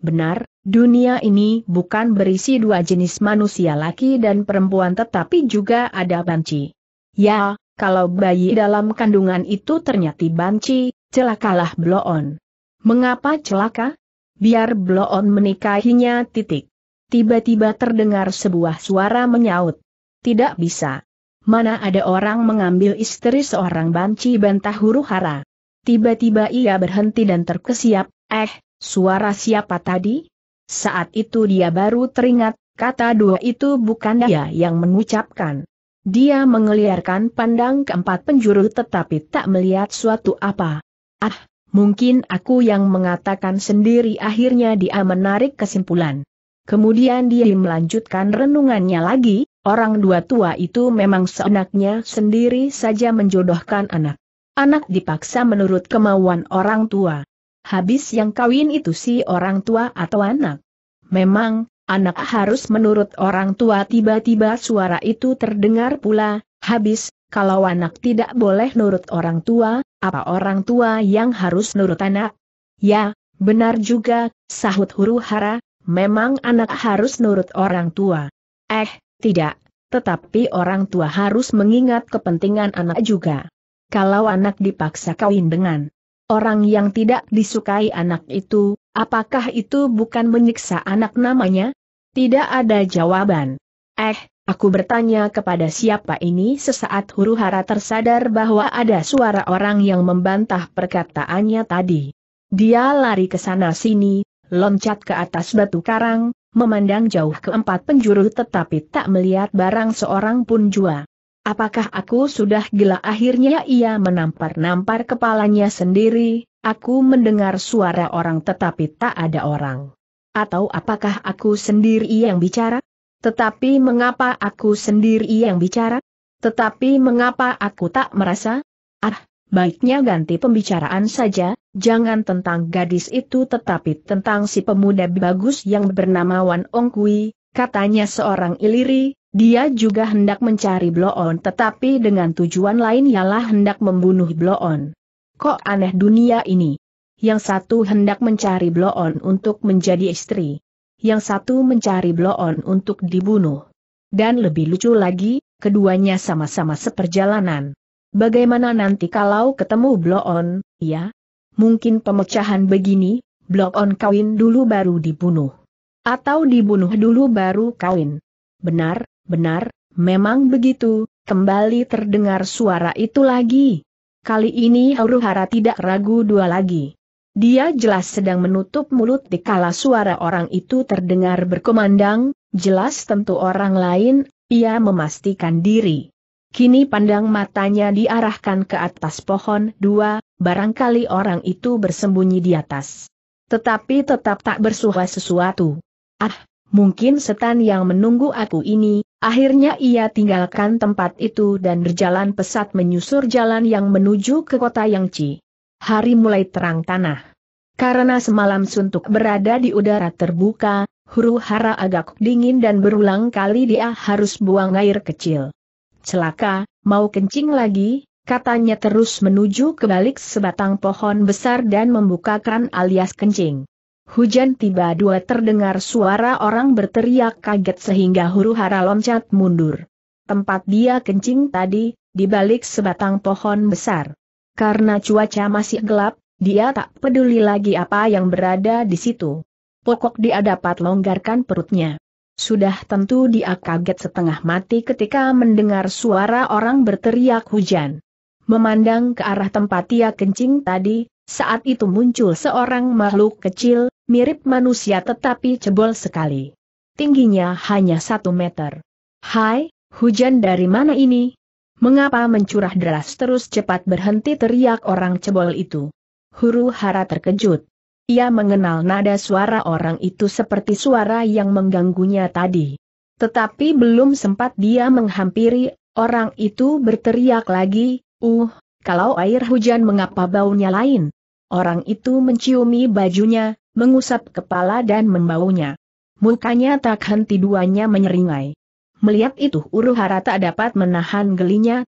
Benar, dunia ini bukan berisi dua jenis manusia laki dan perempuan tetapi juga ada banci. Ya, kalau bayi dalam kandungan itu ternyata banci, celakalah Blon. Mengapa celaka? Biar Blon menikahinya. Tiba-tiba terdengar sebuah suara menyaut. Tidak bisa. Mana ada orang mengambil istri seorang banci, bantah Huru Hara. Tiba-tiba ia berhenti dan terkesiap, suara siapa tadi? Saat itu dia baru teringat, kata dua itu bukan dia yang mengucapkan. Dia mengeliarkan pandang keempat penjuru tetapi tak melihat suatu apa. Mungkin aku yang mengatakan sendiri, akhirnya dia menarik kesimpulan. Kemudian dia melanjutkan renungannya lagi. Orang dua tua itu memang seenaknya sendiri saja menjodohkan anak. Anak dipaksa menurut kemauan orang tua. Habis yang kawin itu si orang tua atau anak? Memang, anak harus menurut orang tua. Tiba-tiba suara itu terdengar pula, habis, kalau anak tidak boleh nurut orang tua, apa orang tua yang harus nurut anak? Ya, benar juga, sahut Huru Hara, memang anak harus nurut orang tua. Tidak, tetapi orang tua harus mengingat kepentingan anak juga. Kalau anak dipaksa kawin dengan orang yang tidak disukai anak itu, apakah itu bukan menyiksa anak namanya? Tidak ada jawaban. Aku bertanya kepada siapa ini? Sesaat Huru Hara tersadar bahwa ada suara orang yang membantah perkataannya tadi. Dia lari ke sana sini, loncat ke atas batu karang, memandang jauh ke empat penjuru tetapi tak melihat barang seorang pun jua. Apakah aku sudah gila? Akhirnya ia menampar-nampar kepalanya sendiri. Aku mendengar suara orang tetapi tak ada orang. Atau apakah aku sendiri yang bicara? Tetapi mengapa aku sendiri yang bicara? Tetapi mengapa aku tak merasa? Baiknya ganti pembicaraan saja, jangan tentang gadis itu tetapi tentang si pemuda bagus yang bernama Wan Ong Kui, katanya seorang iliri, dia juga hendak mencari Blon tetapi dengan tujuan lain ialah hendak membunuh Blon. Kok aneh dunia ini? Yang satu hendak mencari Blon untuk menjadi istri. Yang satu mencari Blon untuk dibunuh. Dan lebih lucu lagi, keduanya sama-sama seperjalanan. Bagaimana nanti kalau ketemu Blon, ya? Mungkin pemecahan begini, Blon kawin dulu baru dibunuh. Atau dibunuh dulu baru kawin. Benar, benar, memang begitu, kembali terdengar suara itu lagi. Kali ini Huru Hara tidak ragu dua lagi. Dia jelas sedang menutup mulut dikala suara orang itu terdengar berkumandang, jelas tentu orang lain, ia memastikan diri. Kini pandang matanya diarahkan ke atas pohon dua, barangkali orang itu bersembunyi di atas. Tetapi tetap tak bersuara sesuatu. Mungkin setan yang menunggu aku ini. Akhirnya ia tinggalkan tempat itu dan berjalan pesat menyusur jalan yang menuju ke kota Yangtze. Hari mulai terang tanah. Karena semalam suntuk berada di udara terbuka, Huru Hara agak dingin dan berulang kali dia harus buang air kecil. Celaka, mau kencing lagi, katanya terus menuju ke balik sebatang pohon besar dan membuka keran alias kencing. Hujan tiba-tiba terdengar suara orang berteriak kaget sehingga Huru Hara loncat mundur. Tempat dia kencing tadi, di balik sebatang pohon besar. Karena cuaca masih gelap, dia tak peduli lagi apa yang berada di situ. Pokok dia dapat longgarkan perutnya. Sudah tentu dia kaget setengah mati ketika mendengar suara orang berteriak hujan. Memandang ke arah tempat ia kencing tadi, saat itu muncul seorang makhluk kecil, mirip manusia tetapi cebol sekali. Tingginya hanya 1 meter. Hai, hujan dari mana ini? Mengapa mencurah deras terus? Cepat berhenti, teriak orang cebol itu. Huru Hara terkejut. Ia mengenal nada suara orang itu seperti suara yang mengganggunya tadi. Tetapi belum sempat dia menghampiri, orang itu berteriak lagi, kalau air hujan mengapa baunya lain? Orang itu menciumi bajunya, mengusap kepala dan membaunya. Mukanya tak henti duanya menyeringai. Melihat itu Huru Hara tak dapat menahan gelinya, ...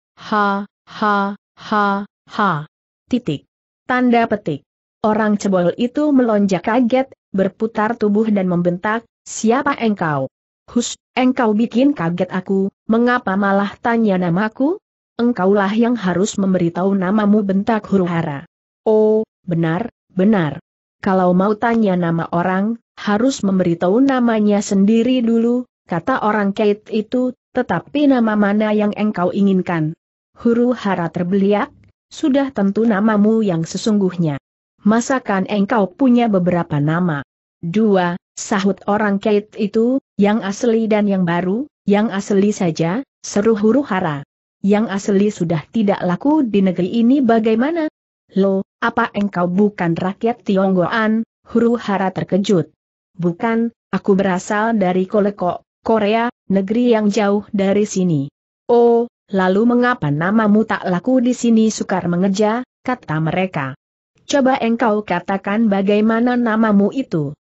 Tanda petik. Orang cebol itu melonjak kaget, berputar tubuh dan membentak, siapa engkau? Hus, engkau bikin kaget aku, mengapa malah tanya namaku? Engkaulah yang harus memberitahu namamu, bentak Huru Hara. Oh, benar. Kalau mau tanya nama orang, harus memberitahu namanya sendiri dulu, kata orang kait itu, tetapi nama mana yang engkau inginkan? Huru Hara terbeliak, sudah tentu namamu yang sesungguhnya. Masakan engkau punya beberapa nama? 2, sahut orang kait itu, yang asli dan yang baru. Yang asli saja, seru Huru Hara. Yang asli sudah tidak laku di negeri ini bagaimana? Loh, apa engkau bukan rakyat Tionggoan? Huru Hara terkejut. Bukan, aku berasal dari Koleko, Korea, negeri yang jauh dari sini. Oh, lalu mengapa namamu tak laku di sini? Sukar mengeja, kata mereka. Coba engkau katakan bagaimana namamu itu.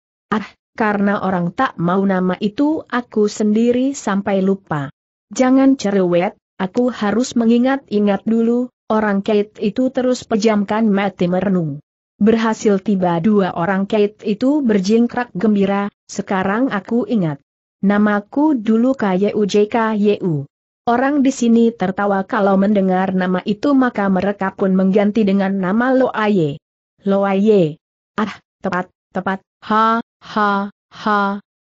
Karena orang tak mau nama itu aku sendiri sampai lupa. Jangan cerewet, aku harus mengingat-ingat dulu. Orang kait itu terus pejamkan mata merenung. Berhasil tiba, 2 orang kait itu berjingkrak gembira, sekarang aku ingat. Namaku dulu Kyu. Orang di sini tertawa kalau mendengar nama itu, maka mereka pun mengganti dengan nama Loaye. Loaye. Tepat.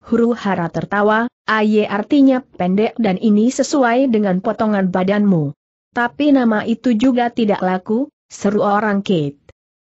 Huru Hara tertawa, Aye artinya pendek dan ini sesuai dengan potongan badanmu. Tapi nama itu juga tidak laku, seru orang Kate.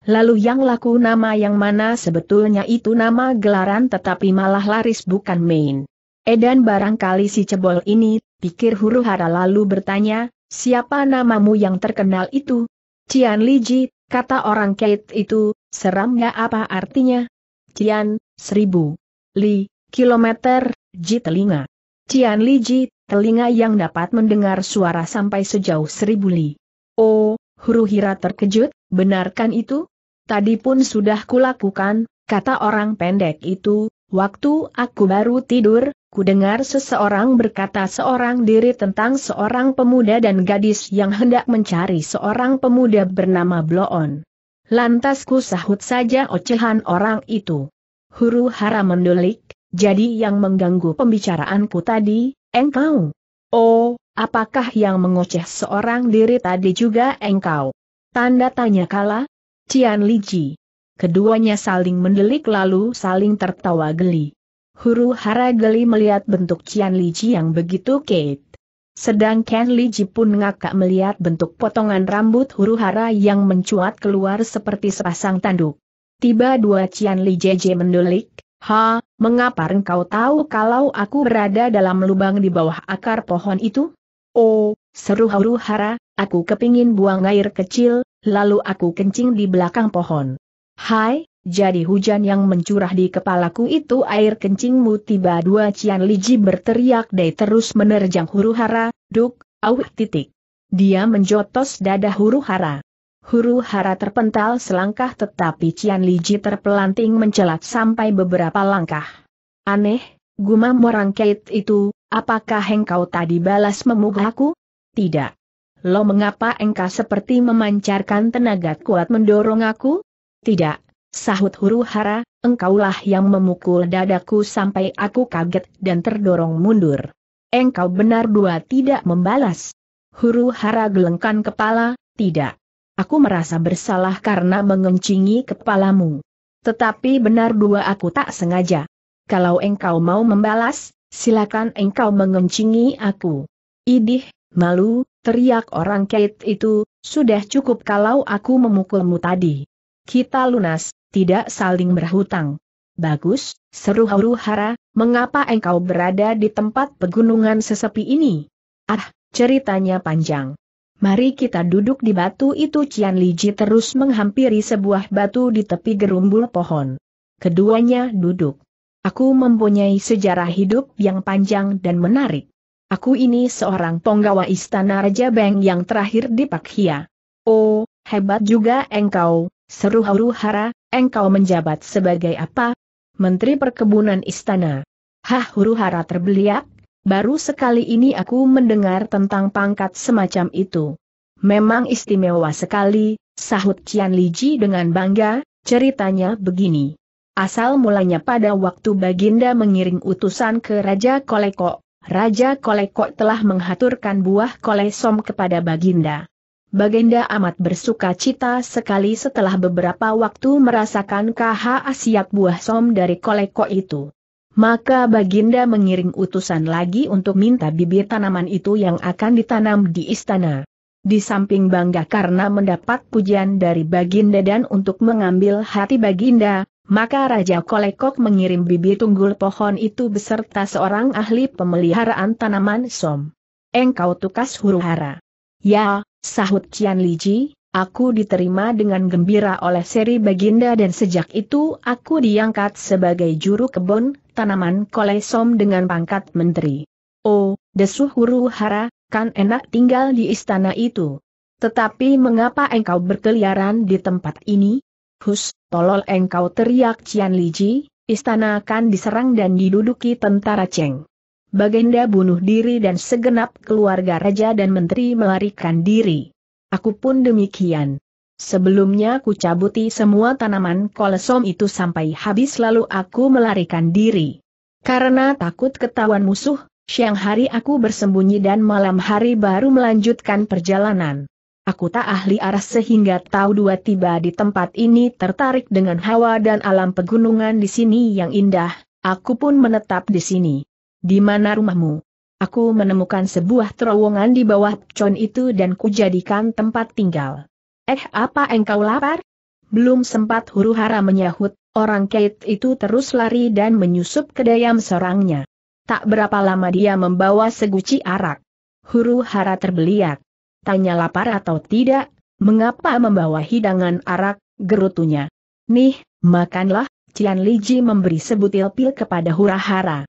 Lalu yang laku nama yang mana? Sebetulnya itu nama gelaran tetapi malah laris bukan main. Edan barangkali si cebol ini, pikir Huru Hara lalu bertanya, siapa namamu yang terkenal itu? Cian Li Ji, kata orang Kate itu, seramnya apa artinya? Cian, 1000. Li, kilometer, Ji telinga. Cian Li Ji, telinga yang dapat mendengar suara sampai sejauh 1000 li. Oh, Huru Hara terkejut, benarkan itu? Tadi pun sudah kulakukan, kata orang pendek itu, waktu aku baru tidur, ku dengar seseorang berkata seorang diri tentang seorang pemuda dan gadis yang hendak mencari seorang pemuda bernama Blon. Lantas ku sahut saja ocehan orang itu. Huru Hara mendulik, jadi yang mengganggu pembicaraanku tadi, engkau. Oh, apakah yang mengoceh seorang diri tadi juga engkau? Tanda tanya kala, Cian Li Ji. Keduanya saling mendelik lalu saling tertawa geli. Huru Hara geli melihat bentuk Cian Li Ji yang begitu kait. Sedangkan Li Ji pun ngakak melihat bentuk potongan rambut Huru Hara yang mencuat keluar seperti sepasang tanduk. Tiba 2 Cian Li Ji mendulik, mengapa engkau tahu kalau aku berada dalam lubang di bawah akar pohon itu? Oh, seru Huru Hara, aku kepingin buang air kecil, lalu aku kencing di belakang pohon. Hai, jadi hujan yang mencurah di kepalaku itu air kencingmu. Tiba 2 Cian Li Ji berteriak dan terus menerjang Huru Hara, . Dia menjotos dada Huru Hara. Huru Hara terpental selangkah tetapi Cian Li Ji terpelanting mencelat sampai beberapa langkah. Aneh, gumam orang kait itu, apakah engkau tadi balas memukul? Tidak. Lo mengapa engkau seperti memancarkan tenaga kuat mendorong aku? Tidak. Sahut Huru Hara, engkaulah yang memukul dadaku sampai aku kaget dan terdorong mundur. Engkau benar 2 tidak membalas. Huru Hara gelengkan kepala, tidak. Aku merasa bersalah karena mengencingi kepalamu. Tetapi benar 2 aku tak sengaja. Kalau engkau mau membalas, silakan engkau mengencingi aku. Idih, malu, teriak orang kait itu, sudah cukup kalau aku memukulmu tadi. Kita lunas, tidak saling berhutang. Bagus, seru Huru Hara, mengapa engkau berada di tempat pegunungan sesepi ini? Ah, ceritanya panjang. Mari kita duduk di batu itu. Cian Li Ji terus menghampiri sebuah batu di tepi gerumbul pohon. Keduanya duduk. Aku mempunyai sejarah hidup yang panjang dan menarik. Aku ini seorang penggawa istana Raja Beng yang terakhir di Pak Hyah. Oh, hebat juga engkau, seru Huru Hara, engkau menjabat sebagai apa? Menteri Perkebunan Istana. Hah, Huru Hara terbeliak. Baru sekali ini aku mendengar tentang pangkat semacam itu. Memang istimewa sekali, sahut Cian Li Ji dengan bangga, ceritanya begini. Asal mulanya pada waktu Baginda mengiring utusan ke Raja Koleko, Raja Koleko telah menghaturkan buah kolesom kepada Baginda. Baginda amat bersuka cita sekali setelah beberapa waktu merasakan khasiat buah som dari Koleko itu. Maka Baginda mengiring utusan lagi untuk minta bibit tanaman itu yang akan ditanam di istana. Di samping bangga karena mendapat pujian dari Baginda dan untuk mengambil hati Baginda, maka Raja Kolekok mengirim bibit tunggul pohon itu beserta seorang ahli pemeliharaan tanaman som. Engkau tukas Huru Hara. Ya, sahut Cian Li Ji, aku diterima dengan gembira oleh Seri Baginda dan sejak itu aku diangkat sebagai juru kebun tanaman kolesom dengan pangkat menteri. Oh, desuh Huru Hara, kan enak tinggal di istana itu. Tetapi mengapa engkau berkeliaran di tempat ini? Hus, tolol engkau, teriak Cian Li Ji, istana akan diserang dan diduduki tentara Cheng. Baginda bunuh diri dan segenap keluarga raja dan menteri melarikan diri. Aku pun demikian. Sebelumnya ku cabuti semua tanaman kolesom itu sampai habis lalu aku melarikan diri. Karena takut ketahuan musuh, siang hari aku bersembunyi dan malam hari baru melanjutkan perjalanan. Aku tak ahli arah sehingga tahu dua tiba di tempat ini tertarik dengan hawa dan alam pegunungan di sini yang indah, aku pun menetap di sini. Di mana rumahmu? Aku menemukan sebuah terowongan di bawah con itu dan kujadikan tempat tinggal. Eh, apa engkau lapar? Belum sempat Huru Hara menyahut, orang kait itu terus lari dan menyusup ke dayam sorangnya. Tak berapa lama dia membawa seguci arak. Huru Hara terbeliak. Tanya lapar atau tidak, mengapa membawa hidangan arak, gerutunya. Nih, makanlah, Cian Li Ji memberi sebutil pil kepada Huru Hara.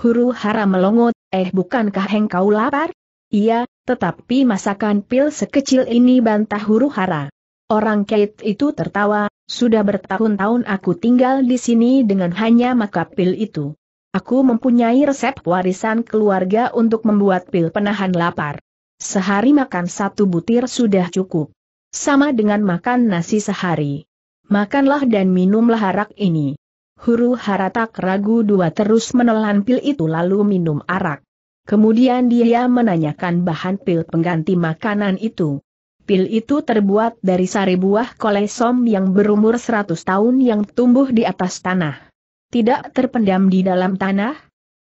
Huru Hara melongot, eh bukankah engkau lapar? Iya, tetapi masakan pil sekecil ini, bantah Huru Hara. Orang kait itu tertawa, sudah bertahun-tahun aku tinggal di sini dengan hanya makan pil itu. Aku mempunyai resep warisan keluarga untuk membuat pil penahan lapar. Sehari makan satu butir sudah cukup. Sama dengan makan nasi sehari. Makanlah dan minumlah arak ini. Huru Hara tak ragu dua terus menelan pil itu lalu minum arak. Kemudian dia menanyakan bahan pil pengganti makanan itu. Pil itu terbuat dari sari buah kolesom yang berumur 100 tahun yang tumbuh di atas tanah. Tidak terpendam di dalam tanah?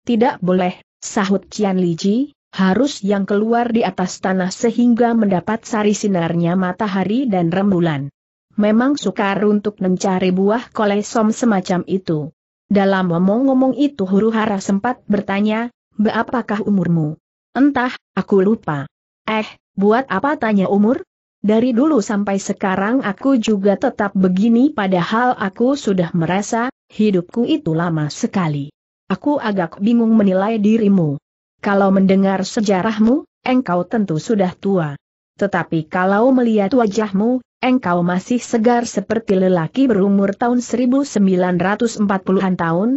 Tidak boleh, sahut Cian Li Ji, harus yang keluar di atas tanah sehingga mendapat sari sinarnya matahari dan rembulan. Memang sukar untuk mencari buah kolesom semacam itu. Dalam omong-omong itu Huru Hara sempat bertanya, "Berapakah umurmu?" "Entah, aku lupa." "Eh, buat apa tanya umur? Dari dulu sampai sekarang aku juga tetap begini padahal aku sudah merasa, hidupku itu lama sekali." "Aku agak bingung menilai dirimu. Kalau mendengar sejarahmu, engkau tentu sudah tua. Tetapi kalau melihat wajahmu, engkau masih segar seperti lelaki berumur tahun 1940-an tahun."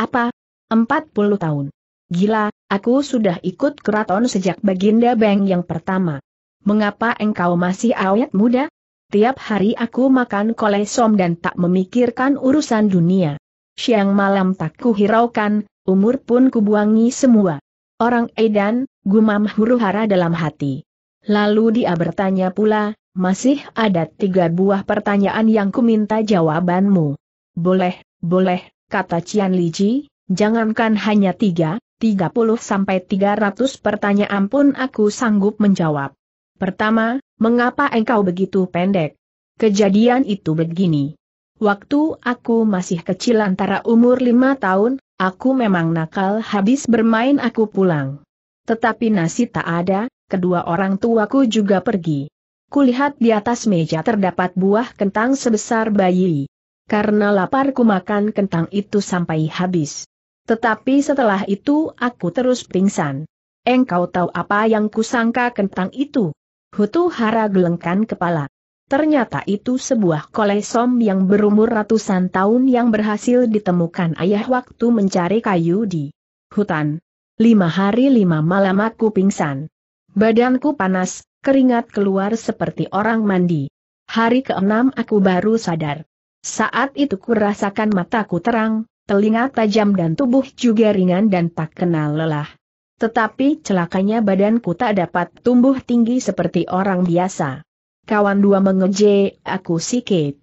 "Apa? 40 tahun? Gila, aku sudah ikut keraton sejak Baginda Beng yang pertama. Mengapa engkau masih awet muda? Tiap hari aku makan kolesom dan tak memikirkan urusan dunia. Siang malam tak kuhiraukan, umur pun kubuangi semua." "Orang edan," gumam Huru Hara dalam hati. Lalu dia bertanya pula, "Masih ada 3 buah pertanyaan yang kuminta jawabanmu." "Boleh, boleh," kata Cian Li Ji, "jangankan hanya 3. 30-300 pertanyaan pun aku sanggup menjawab. Pertama, mengapa engkau begitu pendek? Kejadian itu begini. Waktu aku masih kecil antara umur 5 tahun, aku memang nakal, habis bermain aku pulang. Tetapi nasi tak ada, kedua orang tuaku juga pergi. Kulihat di atas meja terdapat buah kentang sebesar bayi. Karena lapar ku makan kentang itu sampai habis. Tetapi setelah itu aku terus pingsan. Engkau tahu apa yang kusangka kentang itu? Huru Hara gelengkan kepala. Ternyata itu sebuah kolesom yang berumur ratusan tahun yang berhasil ditemukan ayah waktu mencari kayu di hutan. 5 hari 5 malam aku pingsan. Badanku panas. Keringat keluar seperti orang mandi. Hari ke-6 aku baru sadar. Saat itu kurasakan mataku terang, telinga tajam dan tubuh juga ringan dan tak kenal lelah. Tetapi celakanya badanku tak dapat tumbuh tinggi seperti orang biasa. Kawan dua mengejek aku sikit.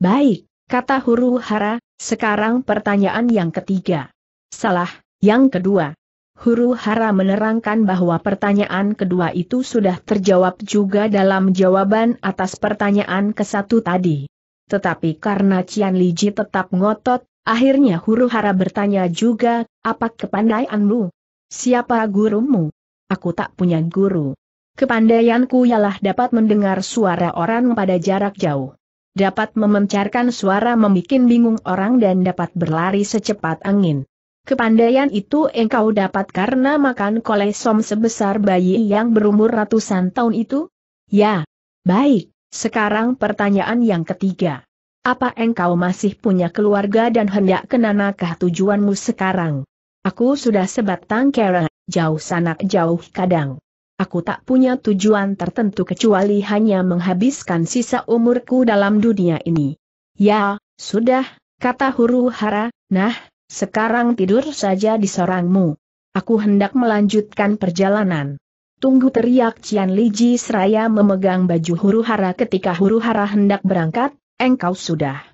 Baik, kata Huru Hara, sekarang pertanyaan yang ketiga. Salah, yang kedua. Huru Hara menerangkan bahwa pertanyaan kedua itu sudah terjawab juga dalam jawaban atas pertanyaan ke-1 tadi. Tetapi karena Cian Li Ji tetap ngotot, akhirnya Huru Hara bertanya juga, apa kepandaianmu? Siapa gurumu? Aku tak punya guru. Kepandaianku ialah dapat mendengar suara orang pada jarak jauh. Dapat memencarkan suara membuat bingung orang dan dapat berlari secepat angin. Kepandaian itu engkau dapat karena makan kolesom sebesar bayi yang berumur ratusan tahun itu? Ya. Baik, sekarang pertanyaan yang ketiga. Apa engkau masih punya keluarga dan hendak ke manakah tujuanmu sekarang? Aku sudah sebatang kara, jauh sana jauh kadang. Aku tak punya tujuan tertentu kecuali hanya menghabiskan sisa umurku dalam dunia ini. Ya, sudah, kata Huru Hara, nah. Sekarang tidur saja di sorangmu. Aku hendak melanjutkan perjalanan. Tunggu, teriak Cian Li Ji seraya memegang baju Huru Hara ketika Huru Hara hendak berangkat. Engkau sudah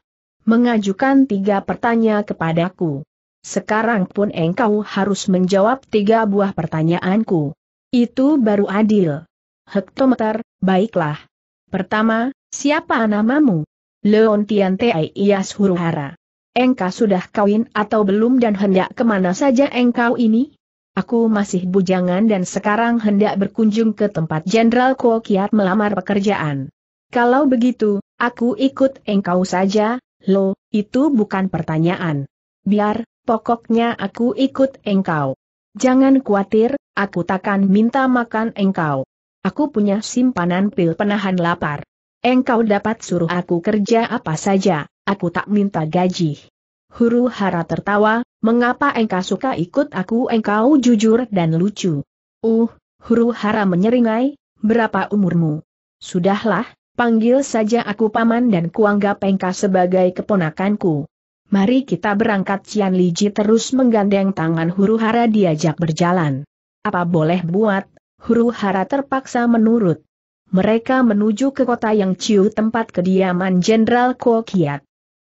mengajukan 3 pertanyaan kepadaku. Sekarang pun engkau harus menjawab 3 buah pertanyaanku. Itu baru adil. Hektometer, baiklah. Pertama, siapa namamu? Leontian Tias Huru Hara. Engkau sudah kawin atau belum dan hendak kemana saja engkau ini? Aku masih bujangan dan sekarang hendak berkunjung ke tempat Jenderal Kuo Kiat melamar pekerjaan. Kalau begitu, aku ikut engkau saja. Lo, itu bukan pertanyaan. Biar, pokoknya aku ikut engkau. Jangan khawatir, aku takkan minta makan engkau. Aku punya simpanan pil penahan lapar. Engkau dapat suruh aku kerja apa saja. Aku tak minta gaji. Huru Hara tertawa, mengapa engkau suka ikut aku? Engkau jujur dan lucu. Huru Hara menyeringai, berapa umurmu? Sudahlah, panggil saja aku paman dan kuanggap engkau sebagai keponakanku. Mari kita berangkat. Cian Li Ji terus menggandeng tangan Huru Hara diajak berjalan. Apa boleh buat, Huru Hara terpaksa menurut. Mereka menuju ke kota Yangzhou tempat kediaman Jenderal Kuo Kiat.